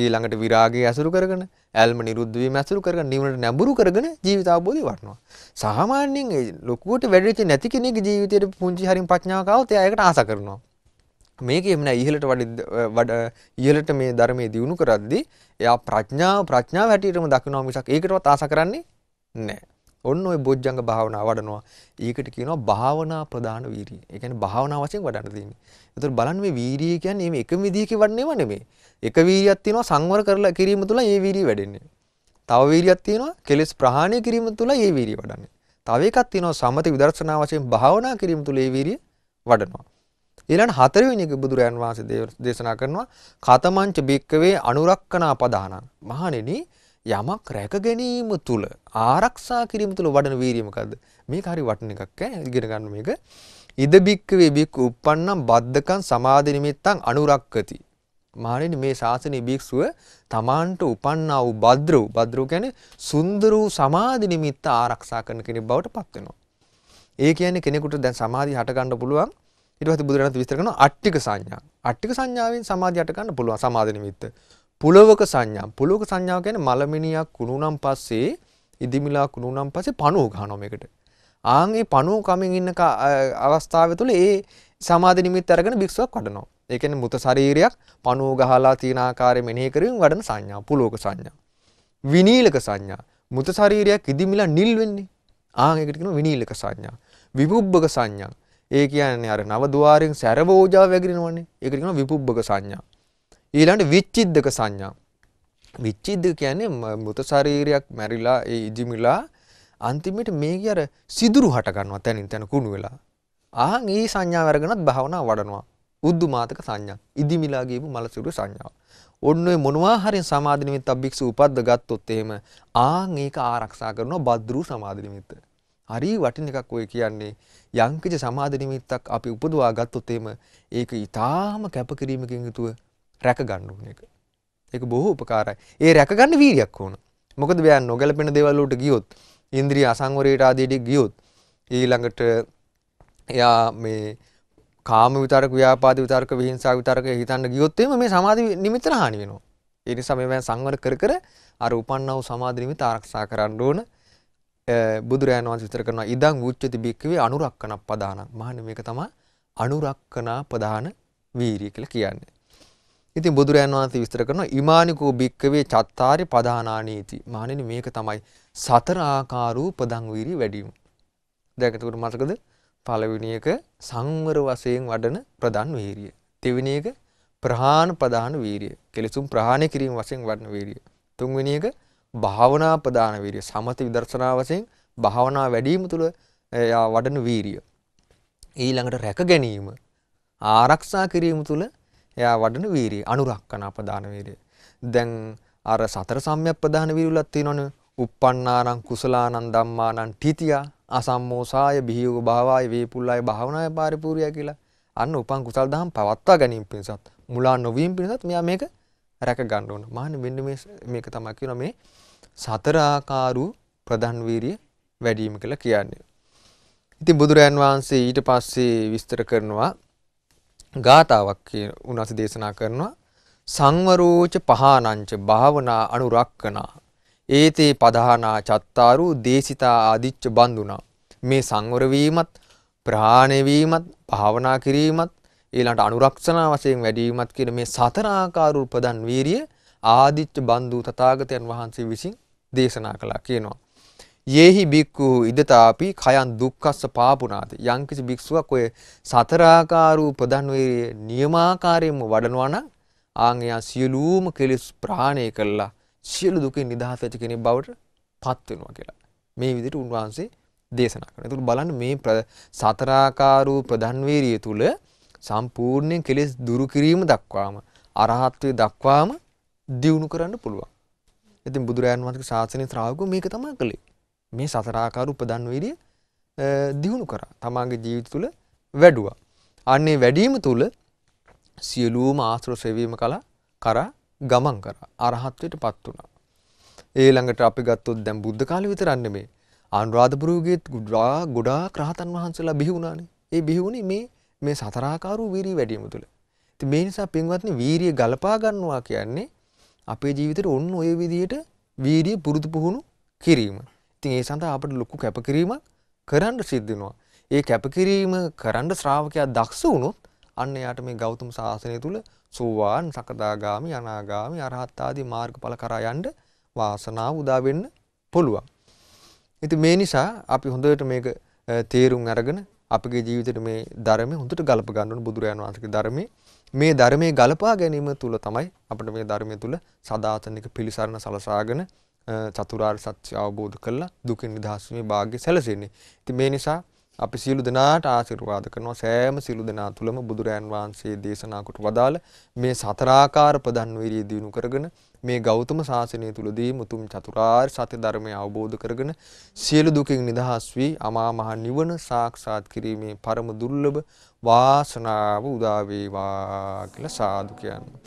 ඊළඟට විරාගයේ අසුරු කරගෙන, ඇල්ම නිරුද්ධ වීම අසුරු කරගෙන, නිවනට නැඹුරු කරගෙන ජීවිත අවබෝධය වඩනවා. සාමාන්‍යයෙන් ඒ ලොකුවට වැඩිච්ච නැති කෙනෙක්ගේ ජීවිතයට පුංචි හරින් ප්‍රඥාවක් ආවොත් එයා ඒකට ආසා කරනවා. මේකෙම නෑ ඉහළට වඩා ඉහළට මේ ධර්මයේ දියුණු කරද්දී එයා ප්‍රඥාව ප්‍රඥාව හැටියටම දකිනවා මිසක් ඒකටවත් ආස කරන්නේ නෑ. ඔන්න ඔය බොජ්ජංග භාවනාව වඩනවා. ඒකට කියනවා භාවනා ප්‍රදාන වීර්යය. ඒ කියන්නේ භාවනා වශයෙන් වඩන්න තියෙන්නේ. ඒතර බලන්න මේ වීර්යය කියන්නේ මේ එකම විදිහකින් වඩන්නේම නෙමෙයි. එක වීර්යයක් තියෙනවා සංවර කරලා කිරීම තුල ඒ වීර්යය වැඩෙන්නේ. තව වීර්යයක් තියෙනවා කෙලෙස් ප්‍රහාණය කිරීම තුල ඒ වීර්යය වඩන්නේ. තව එකක් තියෙනවා සමථ විදර්ශනා වශයෙන් භාවනා කිරීම තුල ඒ වීර්යය වඩනවා. ඊළඟ හතරවෙනි එක බුදුරයන් වහන්සේ දේශනා කරනවා කතමංච බික්කවේ අනුරක්කනා පදානං. මහණෙනි යමක් රැක ගැනීම තුල ආරක්ෂා කිරීම තුල වඩන වීරිය මොකද්ද? මේක හරි වටින එකක් ඈ ඉගෙන ගන්න මේක. ඉද බික්කවේ බික්කු උප්පන්නම් බද්දකං සමාධි නිමිත්තං අනුරක්කති. මහණෙනි මේ ශාසනයේ භික්ෂුව තමාන්ට උපන්නා වූ භද්‍ර වූ භද්‍ර කියන්නේ සුන්දර වූ සමාධි නිමිත්ත ආරක්ෂා කරන කෙනෙක් බවට පත් වෙනවා. ඒ කියන්නේ කෙනෙකුට දැන් සමාධිය හට ගන්න පුළුවන්. ඊට පස්සේ බුදුරණන් විස්තර කරනවා අට්ටික සංඥා. අට්ටික සංඥාවෙන් සමාධිය හට ගන්න පුළුවන් සමාධි නිමිත්ත. පුලවක සංඥා. පුලවක සංඥාව කියන්නේ මලමිනියක් කුණුනම් පස්සේ ඉදිමිලා කුණුනම් පස්සේ පණුව ගන්නවා මේකට. ආන් ඒ පණුව කමින් ඉන්න අවස්ථාවේ තුල ඒ සමාධි නිමිත්ත අරගෙන භික්ෂුවක් වඩනවා. ඒ කියන්නේ මුත ශරීරයක් පණුව ගහලා තියෙන ආකාරය මෙනෙහි කරමින් වඩන සංඥා පුලවක සංඥා. විනීලක සංඥා. මුත ශරීරයක් ඉදිමිලා නිල් වෙන්නේ. ආන් ඒකට කියනවා විනීලක සංඥා. විභුබ්බක සංඥා. ඒ කියන්නේ අර නව ద్వාරයෙන් සැරව ඕජාව වැගිරෙනවනේ. ඒකට කියනවා විපුබ්බක සංඥා. ඊළඟට විච්ඡිද්දක සංඥා. විච්ඡිද්ද කියන්නේ මృత ශරීරයක් මැරිලා ඒ ඉදිමිලා අන්තිමට මේකේ අර සිදුරු හට ගන්නවා තනින් තන කුණු වෙලා. ආන් ඒ සංඥාව අරගෙනත් භාවනාව වඩනවා. උද්දුමාතක සංඥා. ඉදිමිලා ගියපු මල සිරු සංඥාව. ඔන්න ඔය මොනවා හරි සමාධි නිමිත්ත අභික්ෂු උපද්ද ගත්තොත් එහෙම ආන් ඒක ආරක්ෂා කරනවා බද්දරු සමාධි නිමිත්ත. හරි වටින එකක් ඔය කියන්නේ යංකජ සමාධි නිමිත්තක් අපි උපදවා ගත්තොත් එම ඒක ඊටාම කැපකිරීමකින් යුතුව රැක ගන්න ඕන එක. ඒක බොහෝ උපකාරයි. ඒ රැක ගන්න වීර්යයක් ඕන. මොකද බෑ නොගැලපෙන දේවල් වලට ගියොත්, ඉන්ද්‍රිය අසංවරයට ආදීට ගියොත්, ඊළඟට එයා මේ කාම විතරක, ව්‍යාපාද විතරක, විහිංසාව විතරක හිතන්න ගියොත් එම මේ සමාධි නිමිත්තට හානි වෙනවා. ඒ නිසා මේවා සංවර කර කර අර උපන්නා වූ සමාධි නිමිත ආරක්ෂා කරන්න ඕන. බුදුරයන් වහන්සේ විස්තර කරනවා ඉදං උච්චති බික්කවේ අනුරක්කන පදානං. මහන්නේ මේක තමයි අනුරක්කන ප්‍රදාන වීරිය කියලා කියන්නේ. ඉතින් බුදුරයන් වහන්සේ විස්තර කරනවා ඉමානිකෝ බික්කවේ චත්තාරි පදානානීති. මහන්නේ මේක තමයි සතර ආකාරූ පදං වීරිය වැඩි වීම. දැන් එතකොට මතකද? පළවෙනි එක සංවර වශයෙන් වඩන ප්‍රදාන වීරිය. දෙවෙනි එක ප්‍රහාණ ප්‍රදාන වීරිය. කෙලෙසුන් ප්‍රහාණය කිරීම වශයෙන් වඩන වීරිය. තුන්වෙනි එක භාවනා ප්‍රදාන වීර්ය සමථ විදර්ශනා වශයෙන් භාවනා වැඩිම තුල වඩන වීර්ය. ඊළඟට රැක ගැනීම ආරක්ෂා කිරීම තුල එයා වඩන වීර්ය අනුරක්කනා ප්‍රදාන වීර්ය. දැන් අර සතර සම්‍යක් ප්‍රදාන වීර්යලත් තියෙනවනේ. uppannānaṁ kusalānaṁ dhammānaṁ titiyā asammōsāya bhīyo bhāvāya vīpullāya bhāvanāya pāripūriyā කියලා. අන්න උපන් කුසල් දහම් පවත්වා ගැනීම පිණිසත් මුලා නොවීම පිණිසත් මෙයා මේක රැක ගන්න ඕන. මහන්නේ මෙන්න මේ මේක තමයි කියනවා මේ සතර ආකාරූ ප්‍රධාන වීර්ය වැඩි වීම කියලා කියන්නේ. ඉතින් බුදුරයන් වහන්සේ ඊට පස්සේ විස්තර කරනවා ගාතාවක් කියන උන්වහන්සේ දේශනා කරනවා සංවරෝච පහානංච භාවනා අනුරක්කනා ඒතේ පදානා චත්තාරු දේසිතා ආදිච්ච බඳුනා. මේ සංවර වීමත් ප්‍රහාණය වීමත් භාවනා කිරීමත් ඊළඟට අනුරක්ෂණා වශයෙන් වැඩි වීමත් කියන මේ සතර ආකාරූ ප්‍රධාන වීර්ය ආදිච්ච බන්දු තථාගතයන් වහන්සේ විසින් දේශනා කළා කියනවා. යේහි බික්ඛු ඉදතාපි khයන් දුක්ඛස්ස පාපුනාති. යම්කිසි භික්ෂුවක් ඔය සතර ආකාරූ ප්‍රධාන වීර්ය නියමාකාරයෙන්ම වඩනවා නම් ආන් එයා සියලුම කෙලෙස් ප්‍රහාණය කළා සියලු දුකින් නිදහස් වෙච්ච කෙනෙක් බවට පත් වෙනවා කියලා. මේ විදිහට උන්වහන්සේ දේශනා කරනවා. ඒකට බලන්න මේ සතරාකාරූ ප්‍රධාන වීර්යය තුල සම්පූර්ණයෙන් කෙලෙස් දුරු කිරීම දක්වාම අරහත්ත්වයේ දක්වාම දියුණු කරන්න පුළුවන්. ඉතින් බුදුරජාණන් වහන්සේගේ ශාසනයේ ශ්‍රාවකෝ මේක තමයි කළේ. මේ සතරාකාරූ ප්‍රධාන වීර්යය දියුණු කරා. තමාගේ ජීවිත තුල වැඩුවා. අනේ වැඩිම තුල සියලුම ආශ්‍රව සෙවීම කලා කරා ගමන් කරා. අරහත්ත්වයටපත් වුණා. ඒ ළඟට අපි ගත්තොත් දැන් බුද්ධ කාලෙ විතරක් නෙමෙයි අනුරාධපුරයේ ගොඩාක් ගොඩාක් රහතන් වහන්සේලා බිහි වුණානේ. ඒ බිහි වුණේ මේ මේ සතරාකාරූ වීර්ය වැඩිම තුල. ඉතින් මේ නිසා පින්වත්නි වීර්ය ගලපා ගන්නවා කියන්නේ අපේ ජීවිතේට ඔන්න ඔය විදිහට වීර්ය පුරුදු පුහුණු කිරීම. ඉතින් ඒ සඳහා අපිට ලොකු කැපකිරීමක් කරන්න සිද්ධ වෙනවා. ඒ කැපකිරීම කරන්න ශ්‍රාවකයා දක්ෂ වුණොත් අන්න එයාට මේ ගෞතම සාසනය තුල සෝවාන්, සකදාගාමි, අනාගාමි, අරහත් ආදී මාර්ගඵල කරා යන්න වාසනාව උදා වෙන්න පුළුවන්. ඉතින් මේ නිසා අපි හොඳට මේක තේරුම් අරගෙන අපගේ ජීවිතේ මේ ධර්මයේ හොඳට ගලප ගන්න ඕන බුදුරජාණන් වහන්සේගේ ධර්මයේ මේ ධර්මයේ ගලපා ගැනීම තුල තමයි අපිට මේ ධර්මයේ තුල සදාතනික පිළිසරණ සලසාගෙන චතුරාර්ය සත්‍ය අවබෝධ කරලා දුකින් නිදහස් වීමේ වාග්ය සැලසෙන්නේ. ඉතින් මේ නිසා අපි සියලු දෙනාට ආශිර්වාද කරනවා සෑම සියලු දෙනා තුලම බුදුරජාණන් වහන්සේ දේශනා කොට වදාළ මේ සතරාකාර ප්‍රධාන වීර්යය දිනු කරගෙන මේ ගෞතම සාසනය තුලදී මුතුම් චතුරාර්ය සත්‍ය ධර්මය අවබෝධ කරගෙන සියලු දුකින් නිදහස් වී අමා මහ නිවන සාක්ෂාත් කිරීමේ පරම දුර්ලභ වාසනාව උදා වේවා කියලා සාදු කියනවා.